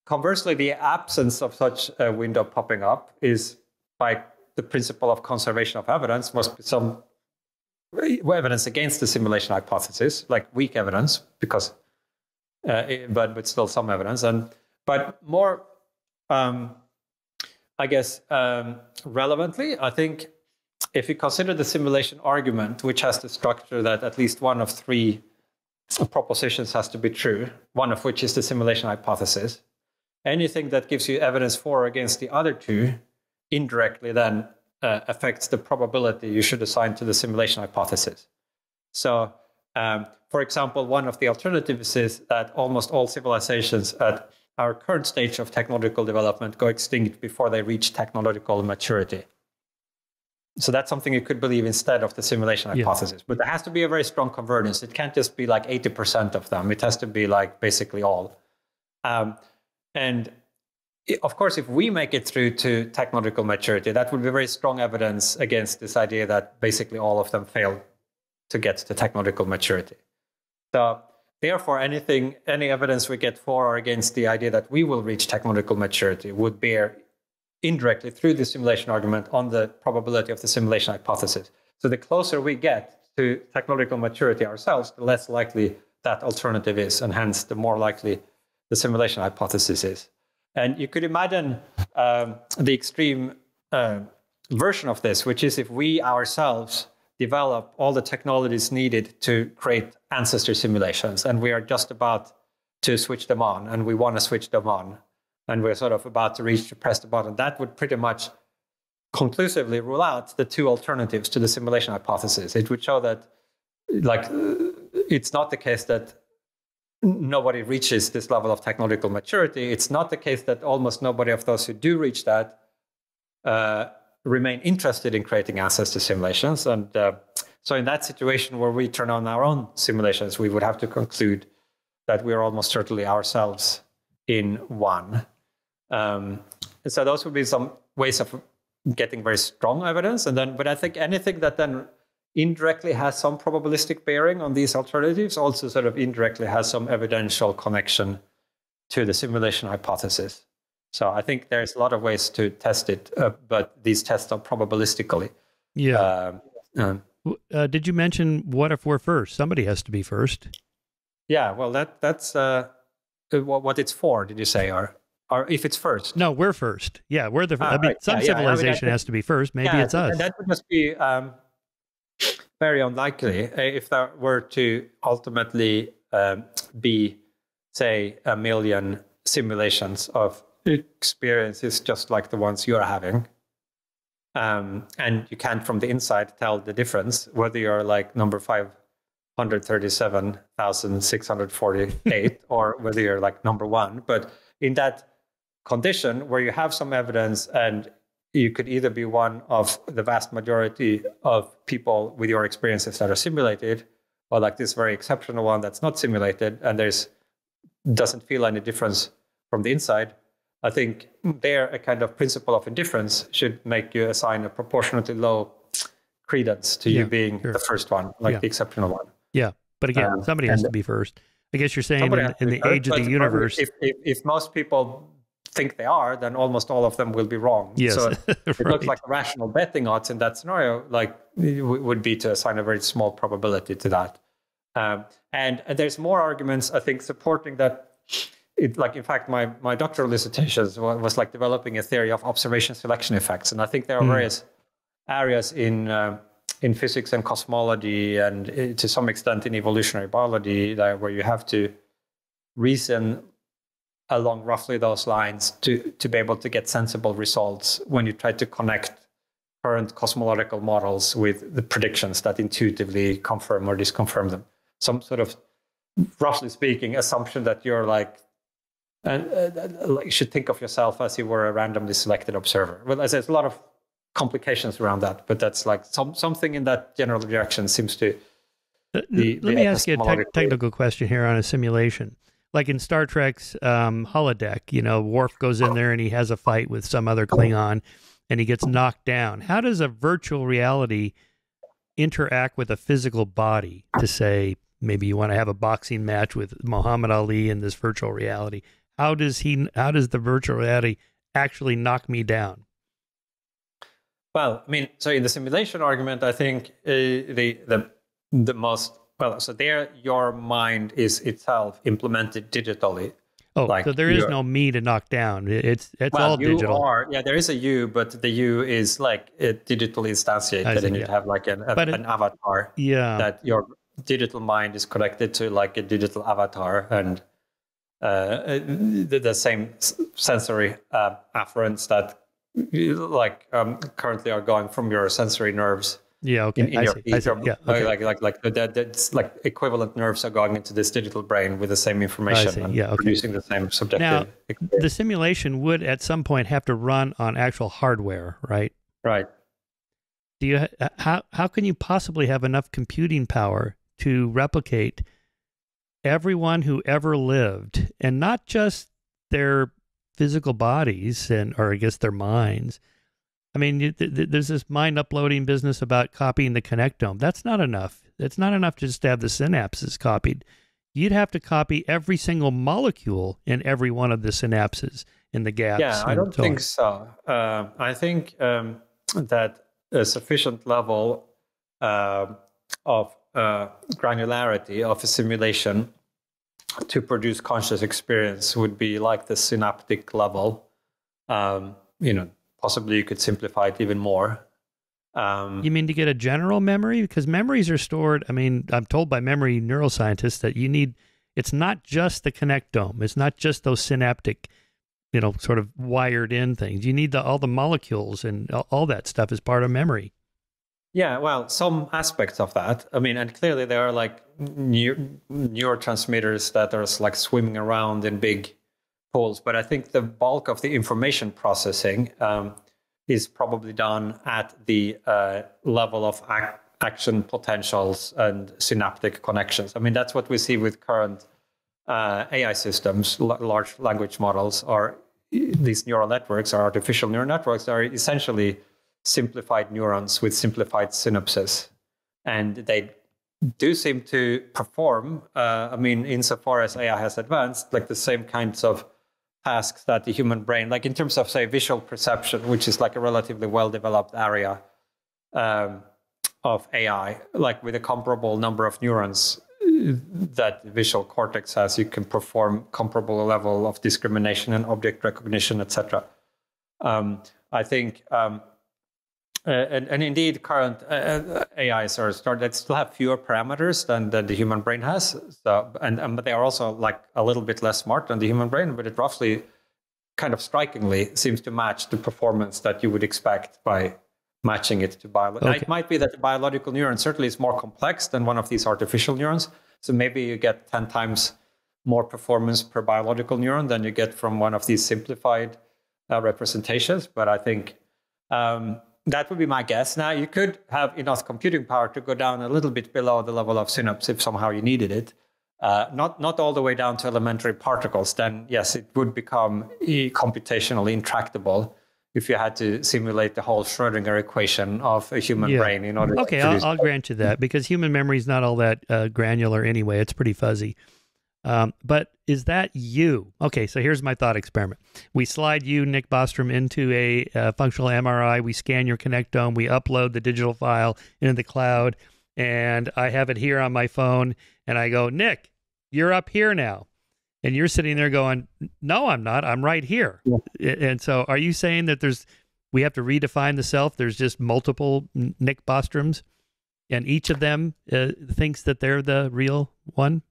Conversely, the absence of such a window popping up is by the principle of conservation of evidence must be some evidence against the simulation hypothesis, like weak evidence, because but still some evidence, but more. I guess relevantly, I think if you consider the simulation argument, which has the structure that at least one of three propositions has to be true, one of which is the simulation hypothesis, anything that gives you evidence for or against the other two indirectly then affects the probability you should assign to the simulation hypothesis. So, for example, one of the alternatives is that almost all civilizations at our current stage of technological development go extinct before they reach technological maturity. So that's something you could believe instead of the simulation hypothesis. Yeah. But there has to be a very strong convergence. It can't just be like 80% of them. It has to be like basically all. And of course, if we make it through to technological maturity, that would be very strong evidence against this idea that basically all of them failed to get to technological maturity. So therefore, any evidence we get for or against the idea that we will reach technological maturity would bear indirectly through the simulation argument on the probability of the simulation hypothesis. So the closer we get to technological maturity ourselves, the less likely that alternative is, and hence the more likely the simulation hypothesis is. And you could imagine the extreme version of this, which is if we ourselves develop all the technologies needed to create ancestor simulations, and we are just about to switch them on, and we want to switch them on, and we're sort of about to press the button, that would pretty much conclusively rule out the two alternatives to the simulation hypothesis. It would show that, like, it's not the case that nobody reaches this level of technological maturity. It's not the case that almost nobody of those who do reach that remain interested in creating ancestor simulations. And so in that situation where we turn on our own simulations, we would have to conclude that we are almost certainly ourselves in one. And so those would be some ways of getting very strong evidence. And then, but I think anything that then indirectly has some probabilistic bearing on these alternatives also sort of indirectly has some evidential connection to the simulation hypothesis. So I think there's a lot of ways to test it, but these tests are probabilistically. Yeah. Did you mention what if we're first? Somebody has to be first. Yeah, well, that's what it's for, did you say? Or if it's first? No, we're first. Yeah, we're the first. I mean, right. Some civilization has to be first. Maybe it's us. That would just be very unlikely if there were to ultimately be, say, a million simulations of experiences just like the ones you're having. And you can't from the inside tell the difference, whether you're like number 537,648 or whether you're like number one. But in that condition where you have some evidence and you could either be one of the vast majority of people with your experiences that are simulated, or like this very exceptional one that's not simulated and doesn't feel any difference from the inside, I think there a kind of principle of indifference should make you assign a proportionately low credence to you being the first one, like the exceptional one. Yeah, but again, somebody has to be first. I guess you're saying in the age of the universe. If most people think they are, then almost all of them will be wrong. Yes, so it looks like rational betting odds in that scenario, like would be to assign a very small probability to that. And there's more arguments, I think, supporting that. In fact, my doctoral dissertation was like developing a theory of observation selection effects. And I think there are various areas in physics and cosmology and to some extent in evolutionary biology where you have to reason along roughly those lines to be able to get sensible results when you try to connect current cosmological models with the predictions that intuitively confirm or disconfirm them. Some sort of, roughly speaking, assumption that you're like, you should think of yourself as you were a randomly selected observer. Well, as there's a lot of complications around that, but that's like something in that general direction seems to... Let me ask you a technical question here on a simulation. Like in Star Trek's holodeck, you know, Worf goes in there and he has a fight with some other Klingon and he gets knocked down. How does a virtual reality interact with a physical body to say, maybe you want to have a boxing match with Muhammad Ali in this virtual reality? How does the virtual reality actually knock me down? Well, I mean, so in the simulation argument, I think the most, so there your mind is itself implemented digitally. Oh, like so there is no me to knock down. It's well, all digital. Yeah, there is a you, but the you is like digitally instantiated, and you have like an avatar. Yeah, that your digital mind is connected to like a digital avatar, and the same sensory afferents that like currently are going from your sensory nerves. Yeah. Okay. In your ear, yeah, okay. Like that's like equivalent nerves are going into this digital brain with the same information and producing the same subjective. Now, the simulation would at some point have to run on actual hardware, right? Right. Do you how can you possibly have enough computing power to replicate everyone who ever lived, and not just their physical bodies and or I guess their minds? I mean, there's this mind uploading business about copying the connectome. That's not enough. It's not enough to just have the synapses copied. You'd have to copy every single molecule in every one of the synapses in the gaps. Yeah, I don't think so. I think that a sufficient level of granularity of a simulation to produce conscious experience would be like the synaptic level, you know. Possibly you could simplify it even more. You mean to get a general memory? Because memories are stored, I mean, I'm told by memory neuroscientists that you need, it's not just the connectome. It's not just those synaptic, you know, sort of wired in things. You need all the molecules and all that stuff as part of memory. Yeah, well, some aspects of that. I mean, and clearly there are like neurotransmitters that are like swimming around in big holes, but I think the bulk of the information processing is probably done at the level of action potentials and synaptic connections. I mean, that's what we see with current AI systems, large language models, or these neural networks or artificial neural networks are essentially simplified neurons with simplified synapses. And they do seem to perform, I mean, insofar as AI has advanced, like the same kinds of tasks that the human brain, like in terms of, say, visual perception, which is like a relatively well-developed area of AI, like with a comparable number of neurons that the visual cortex has, you can perform comparable level of discrimination and object recognition, etc. I think, and indeed, current AIs are that still have fewer parameters than the human brain has. So, but they are also like a little bit less smart than the human brain, but it roughly, kind of strikingly, seems to match the performance that you would expect by matching it to biology. Okay. It might be that the biological neuron certainly is more complex than one of these artificial neurons. So maybe you get 10 times more performance per biological neuron than you get from one of these simplified representations. But I think... that would be my guess. Now, you could have enough computing power to go down a little bit below the level of synapse if somehow you needed it. Not all the way down to elementary particles. Then, yes, it would become computationally intractable if you had to simulate the whole Schrödinger equation of a human brain in order to produce... I'll grant you that, because human memory is not all that granular anyway. It's pretty fuzzy. But is that you? Okay, so here's my thought experiment. We slide you, Nick Bostrom, into a functional MRI. We scan your connectome. We upload the digital file into the cloud. And I have it here on my phone. And I go, Nick, you're up here now. And you're sitting there going, no, I'm not. I'm right here. Yeah. And so are you saying that we have to redefine the self? There's just multiple Nick Bostroms, and each of them thinks that they're the real one?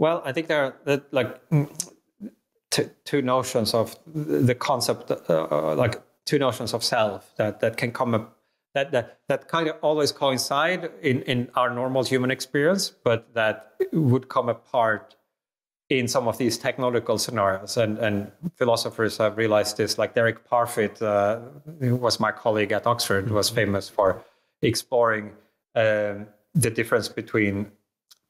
Well, I think there are like two notions of the concept, like two notions of self that can come up, that kind of always coincide in our normal human experience, but that would come apart in some of these technological scenarios. And philosophers have realized this, like Derek Parfit, who was my colleague at Oxford, was famous for exploring the difference between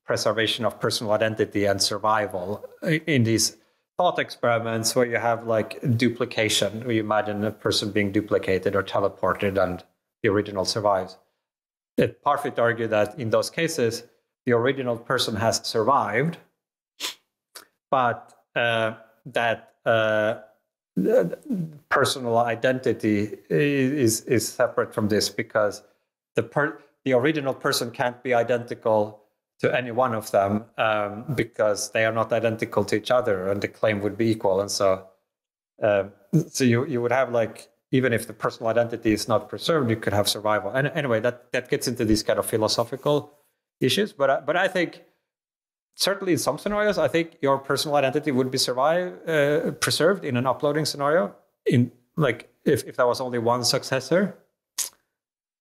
preservation of personal identity and survival in these thought experiments where you have like duplication, where you imagine a person being duplicated or teleported and the original survives. Parfit argued that in those cases, the original person has survived, but that personal identity is separate from this because the original person can't be identical to any one of them because they are not identical to each other, and the claim would be equal. And so, so you would have, like, even if the personal identity is not preserved, you could have survival. And anyway, that gets into these kind of philosophical issues. But I think certainly in some scenarios, I think your personal identity would be preserved in an uploading scenario. In like if there was only one successor,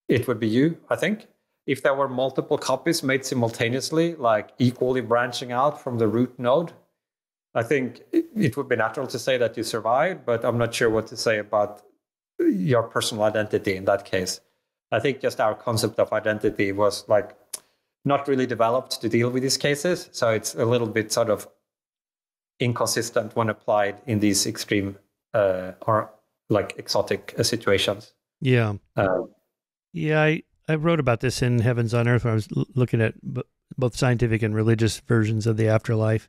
it would be you, I think. If there were multiple copies made simultaneously, like equally branching out from the root node, I think it would be natural to say that you survived, but I'm not sure what to say about your personal identity in that case. I think just our concept of identity was like not really developed to deal with these cases. So it's a little bit sort of inconsistent when applied in these extreme or like exotic situations. Yeah. I wrote about this in Heavens on Earth when I was looking at both scientific and religious versions of the afterlife.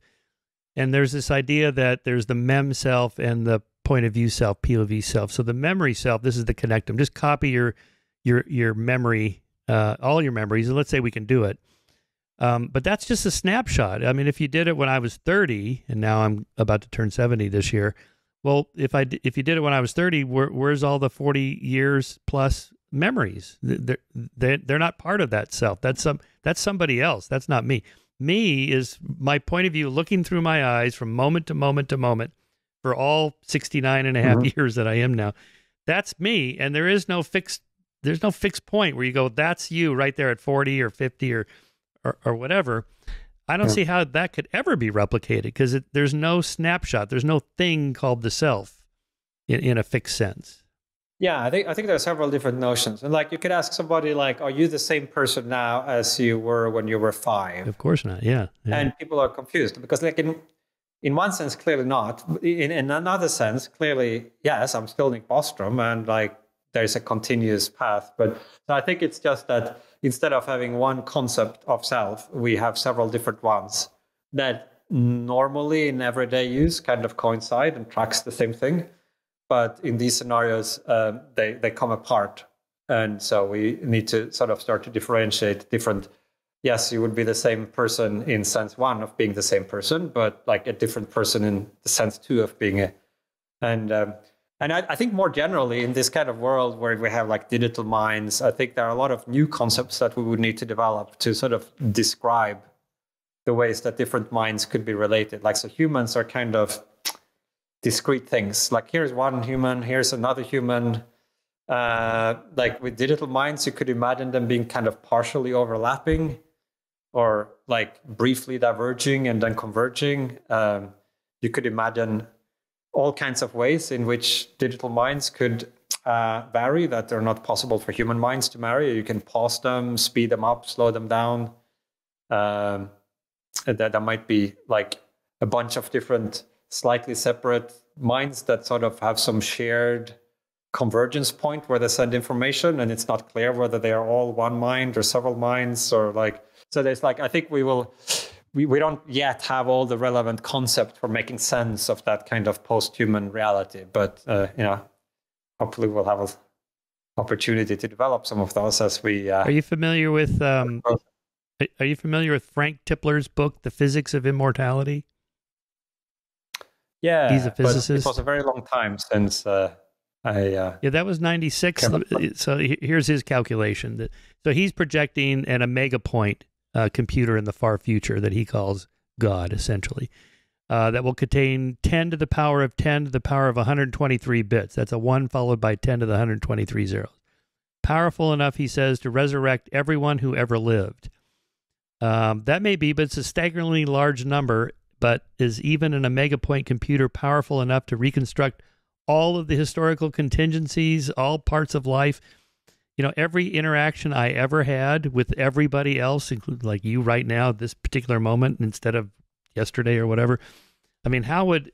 And there's this idea that there's the mem self and the point of view self, POV self. So the memory self, this is the connectome. Just copy your memory, all your memories, and let's say we can do it. But that's just a snapshot. I mean, if you did it when I was 30, and now I'm about to turn 70 this year, well, if you did it when I was 30, where's all the 40 years plus memories? They're not part of that self. That's somebody else. That's not me. Me is my point of view looking through my eyes from moment to moment to moment for all 69 and a half years that I am now. That's me, and there is no fixed. There's no fixed point where you go, that's you right there at 40 or 50 or whatever. I don't see how that could ever be replicated because there's no snapshot. There's no thing called the self in a fixed sense. Yeah, I think there are several different notions. And like you could ask somebody like, are you the same person now as you were when you were 5? Of course not, yeah. And people are confused because like in one sense, clearly not. In another sense, clearly, yes, I'm still Nick Bostrom and like there's a continuous path. But so I think it's just that instead of having one concept of self, we have several different ones that normally in everyday use kind of coincide and tracks the same thing. But in these scenarios, they come apart. And so we need to sort of start to differentiate different. Yes, you would be the same person in sense 1 of being the same person, but like a different person in the sense 2 of being a... And I think more generally in this kind of world where we have like digital minds, I think there are a lot of new concepts that we would need to develop to sort of describe the ways that different minds could be related. Like, so humans are kind of discrete things. Like here's one human, here's another human. Like with digital minds, you could imagine them being kind of partially overlapping or like briefly diverging and then converging. You could imagine all kinds of ways in which digital minds could vary that are not possible for human minds to marry. You can pause them, speed them up, slow them down. There might be like a bunch of different slightly separate minds that sort of have some shared convergence point where they send information, and it's not clear whether they are all one mind or several minds or like. So there's like, I think we don't yet have all the relevant concept for making sense of that kind of post-human reality, but you know, hopefully we'll have an opportunity to develop some of those as we. Are you familiar with? Are you familiar with Frank Tipler's book, The Physics of Immortality? Yeah, he's a physicist. It was a very long time since yeah, that was 96. So here's his calculation. So he's projecting an omega point computer in the far future that he calls God, essentially, that will contain 10 to the power of 10 to the power of 123 bits. That's a 1 followed by 10 to the 123 zeros. Powerful enough, he says, to resurrect everyone who ever lived. That may be, but it's a staggeringly large number. But is even an omega point computer powerful enough to reconstruct all of the historical contingencies, all parts of life? You know, every interaction I ever had with everybody else, including like you right now, this particular moment instead of yesterday or whatever. I mean, how would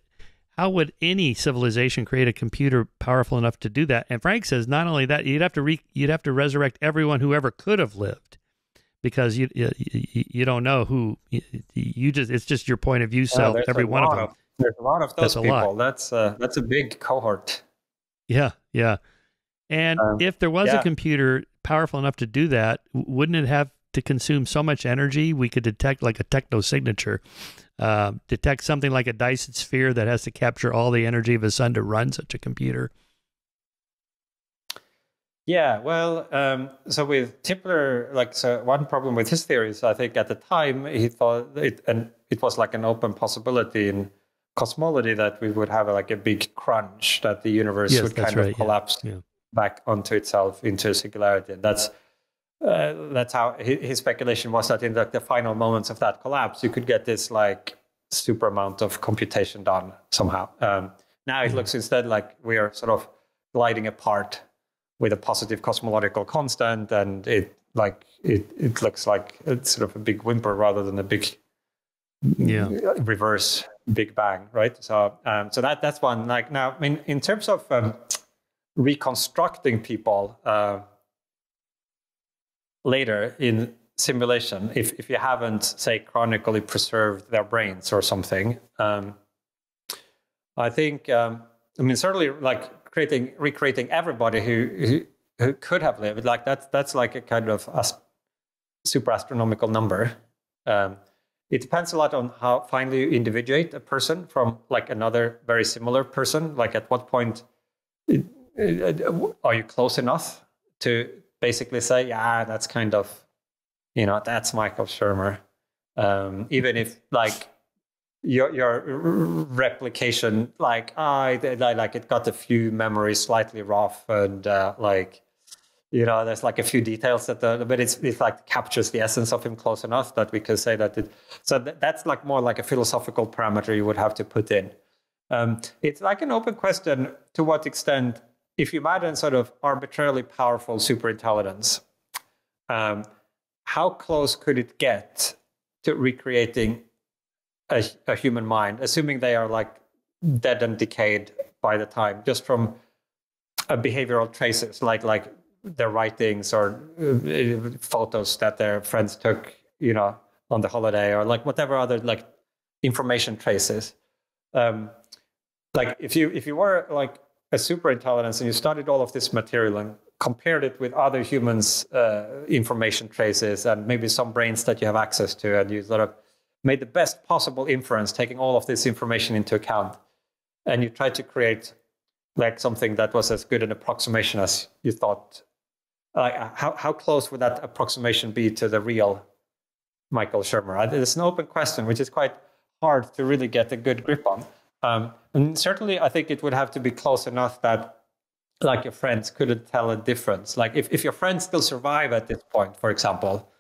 any civilization create a computer powerful enough to do that? And Frank says, not only that, you'd have to resurrect everyone who ever could have lived. Because you don't know who you just it's just your point of view self. Every one of them. There's a lot of those people. That's a big cohort. Yeah. And if there was a computer powerful enough to do that, wouldn't it have to consume so much energy, we could detect like a technosignature, detect something like a Dyson sphere that has to capture all the energy of the sun to run such a computer. Yeah, well, so with Tipler, like, so one problem with his theory is, I think at the time he thought it, and it was like an open possibility in cosmology, that we would have like a big crunch, that the universe would kind of collapse back onto itself into a singularity, and that's how his speculation was, that in like the final moments of that collapse, you could get this like super amount of computation done somehow. Now it looks instead like we are sort of gliding apart with a positive cosmological constant, and it looks like it's sort of a big whimper rather than a big reverse big bang, right? So so that's one. Like, now, I mean, in terms of reconstructing people later in simulation, if you haven't, say, chronically preserved their brains or something, I think I mean, certainly like recreating everybody who could have lived, like that's like a kind of super astronomical number. It depends a lot on how finally you individuate a person from like another very similar person. Like, at what point are you close enough to basically say, yeah, that's kind of, you know, that's Michael Shermer, even if like your replication, like like it got a few memories slightly rough, and like, you know, there's like a few details that but it's like captures the essence of him close enough that we can say that it. So that's like more like a philosophical parameter you would have to put in. It's like an open question to what extent, if you imagine sort of arbitrarily powerful superintelligence, how close could it get to recreating a human mind, assuming they are like dead and decayed by the time, just from behavioral traces, like their writings or photos that their friends took, you know, on the holiday, or like whatever other like information traces. Like if you were like a superintelligence and you studied all of this material and compared it with other humans' information traces and maybe some brains that you have access to, and you sort of made the best possible inference, taking all of this information into account, and you tried to create like something that was as good an approximation as you thought. How close would that approximation be to the real Michael Shermer? It's an open question, which is quite hard to really get a good grip on. And certainly, I think it would have to be close enough that like your friends couldn't tell a difference. Like if your friends still survive at this point, for example,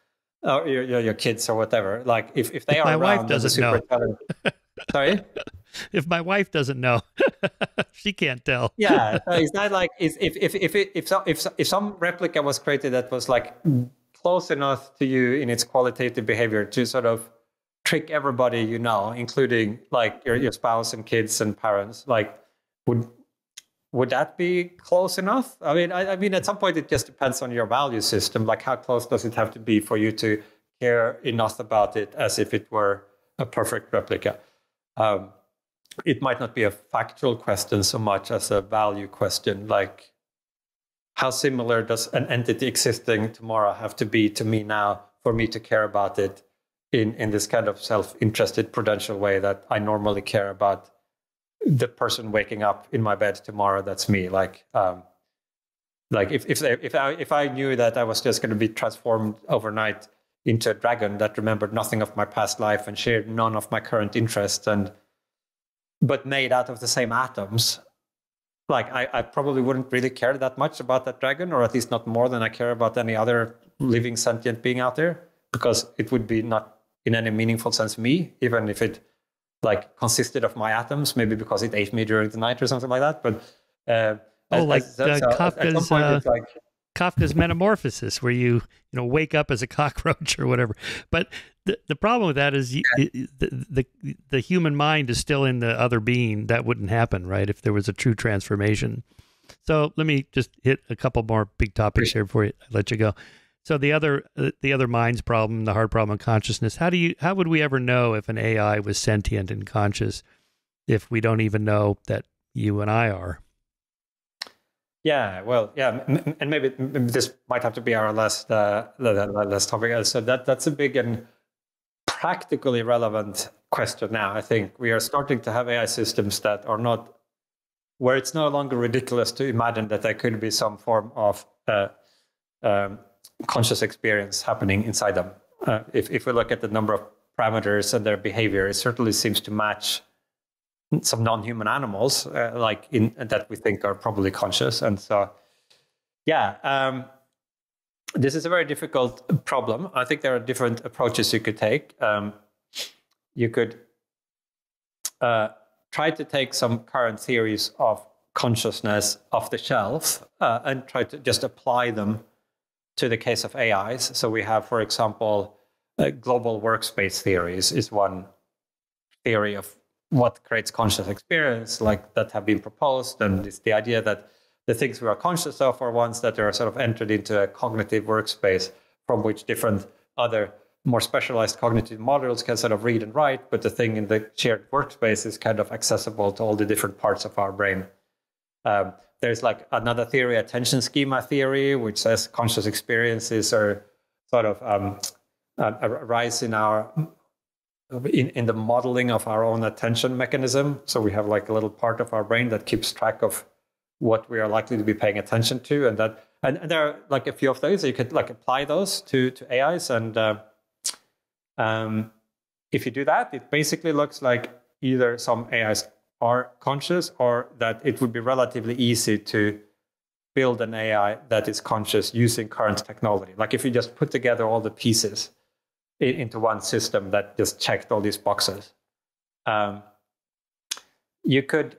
or your kids or whatever, like if they are around. My wife doesn't know. Sorry? If my wife doesn't know, she can't tell. Yeah, it's not like if some replica was created that was like close enough to you in its qualitative behavior to sort of trick everybody you know, including like your spouse and kids and parents, like would that be close enough? I mean, I mean, at some point, it just depends on your value system. Like, how close does it have to be for you to care enough about it as if it were a perfect replica? It might not be a factual question so much as a value question. Like, how similar does an entity existing tomorrow have to be to me now for me to care about it in this kind of self-interested, prudential way that I normally care about the person waking up in my bed tomorrow? That's me. Like, if I knew that I was just going to be transformed overnight into a dragon that remembered nothing of my past life and shared none of my current interests, but made out of the same atoms, like I probably wouldn't really care that much about that dragon, or at least not more than I care about any other living sentient being out there, because it would be not in any meaningful sense me, even if it like consisted of my atoms, maybe because it ate me during the night or something like that. But Kafka's Metamorphosis, where you wake up as a cockroach or whatever. But the problem with that is the human mind is still in the other being. That wouldn't happen, right? If there was a true transformation. So let me just hit a couple more big topics here before I let you go. So the other mind's problem, the hard problem of consciousness. How would we ever know if an AI was sentient and conscious if we don't even know that you and I are? Yeah, well, yeah, and maybe this might have to be our last topic. So that's a big and practically relevant question now. I think we are starting to have AI systems that are not, where it's no longer ridiculous to imagine that there could be some form of conscious experience happening inside them. If we look at the number of parameters and their behavior, it certainly seems to match some non-human animals that we think are probably conscious. And so, yeah, this is a very difficult problem. I think there are different approaches you could take. You could try to take some current theories of consciousness off the shelf and try to just apply them to the case of AIs. So we have, for example, global workspace theories is one theory of what creates conscious experience, like that have been proposed. And it's the idea that the things we are conscious of are ones that are sort of entered into a cognitive workspace from which different other more specialized cognitive models can sort of read and write, but the thing in the shared workspace is kind of accessible to all the different parts of our brain. There's like another theory, attention schema theory, which says conscious experiences are sort of arise in our in the modeling of our own attention mechanism. So we have like a little part of our brain that keeps track of what we are likely to be paying attention to, and that and there are like a few of those. You could like apply those to AIs, and if you do that, it basically looks like either some AIs are conscious or that it would be relatively easy to build an AI that is conscious using current technology. Like if you just put together all the pieces into one system that just checked all these boxes. You could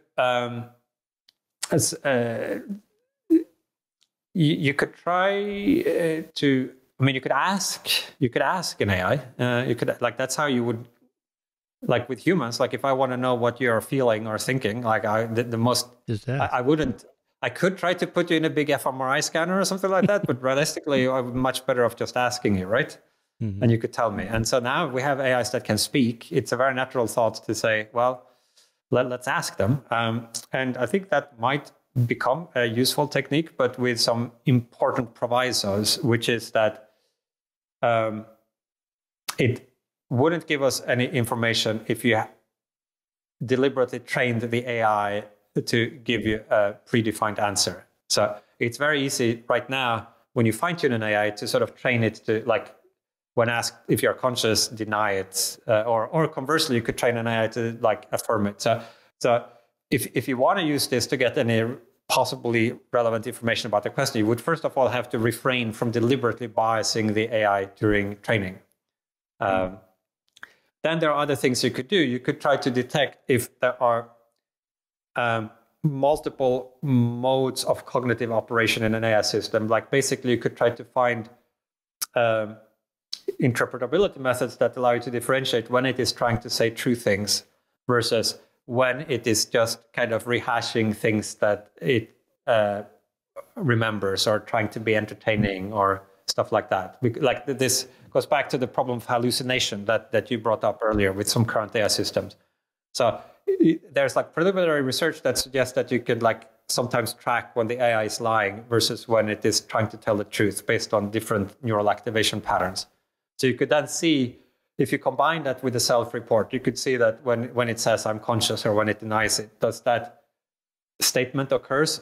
you could try to, I mean, you could ask an AI. You could, like, that's how you would, like with humans, like if I want to know what you're feeling or thinking, like I wouldn't, I could try to put you in a big fMRI scanner or something like that, but realistically, I would much better off just asking you, right? Mm-hmm. And you could tell me. And so now we have AIs that can speak. It's a very natural thought to say, well, let's ask them. And I think that might become a useful technique, but with some important provisos, which is that it wouldn't give us any information if you deliberately trained the AI to give you a predefined answer. So it's very easy right now when you fine-tune an AI to sort of train it to, like, when asked if you're conscious, deny it, or conversely, you could train an AI to like affirm it. So if you want to use this to get any possibly relevant information about the question, you would first of all have to refrain from deliberately biasing the AI during training. Then there are other things you could do. You could try to detect if there are multiple modes of cognitive operation in an AI system. Like basically, you could try to find interpretability methods that allow you to differentiate when it is trying to say true things versus when it is just kind of rehashing things that it remembers or trying to be entertaining or stuff like that. Like this goes back to the problem of hallucination that you brought up earlier with some current AI systems. So there's like preliminary research that suggests that you can like sometimes track when the AI is lying versus when it is trying to tell the truth based on different neural activation patterns. So you could then see, if you combine that with a self-report, you could see that when it says I'm conscious or when it denies it, does that statement occurs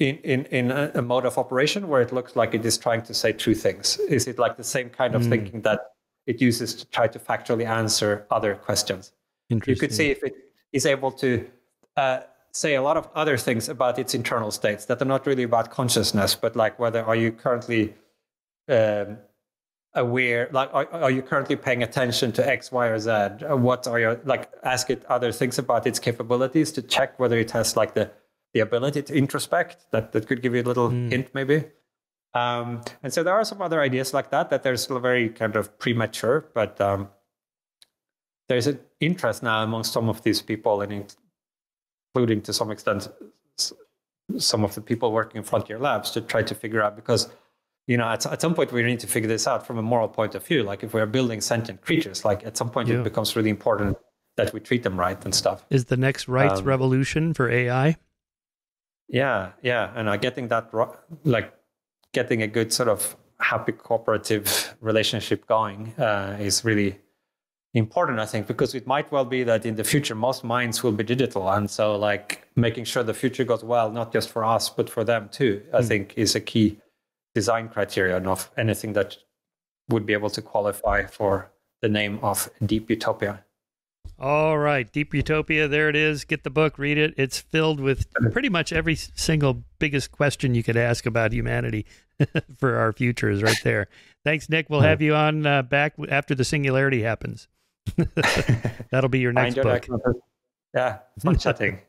in a mode of operation where it looks like it is trying to say true things? Is it like the same kind of thinking that it uses to try to factually answer other questions? You could see if it is able to say a lot of other things about its internal states that are not really about consciousness, but like whether are you currently aware, like are you currently paying attention to X, Y, or Z? What are your, like, ask it other things about its capabilities to check whether it has like the ability to introspect. That could give you a little hint maybe. And so there are some other ideas like that they're still very kind of premature, but there's an interest now among some of these people, and including to some extent some of the people working in Frontier Labs, to try to figure out, because you know, at some point we need to figure this out from a moral point of view. Like if we're building sentient creatures, like at some point it becomes really important that we treat them right and stuff. Is the next rights revolution for AI? Yeah. And getting that, like getting a good sort of happy cooperative relationship going is really important, I think, because it might well be that in the future, most minds will be digital. And so like making sure the future goes well, not just for us, but for them too, I think is a key design criterion of anything that would be able to qualify for the name of Deep Utopia. All right. Deep Utopia. There it is. Get the book, read it. It's filled with pretty much every single biggest question you could ask about humanity for our future is right there. Thanks, Nick. We'll have you on back after the singularity happens. That'll be your next book. Yeah. Fun chatting.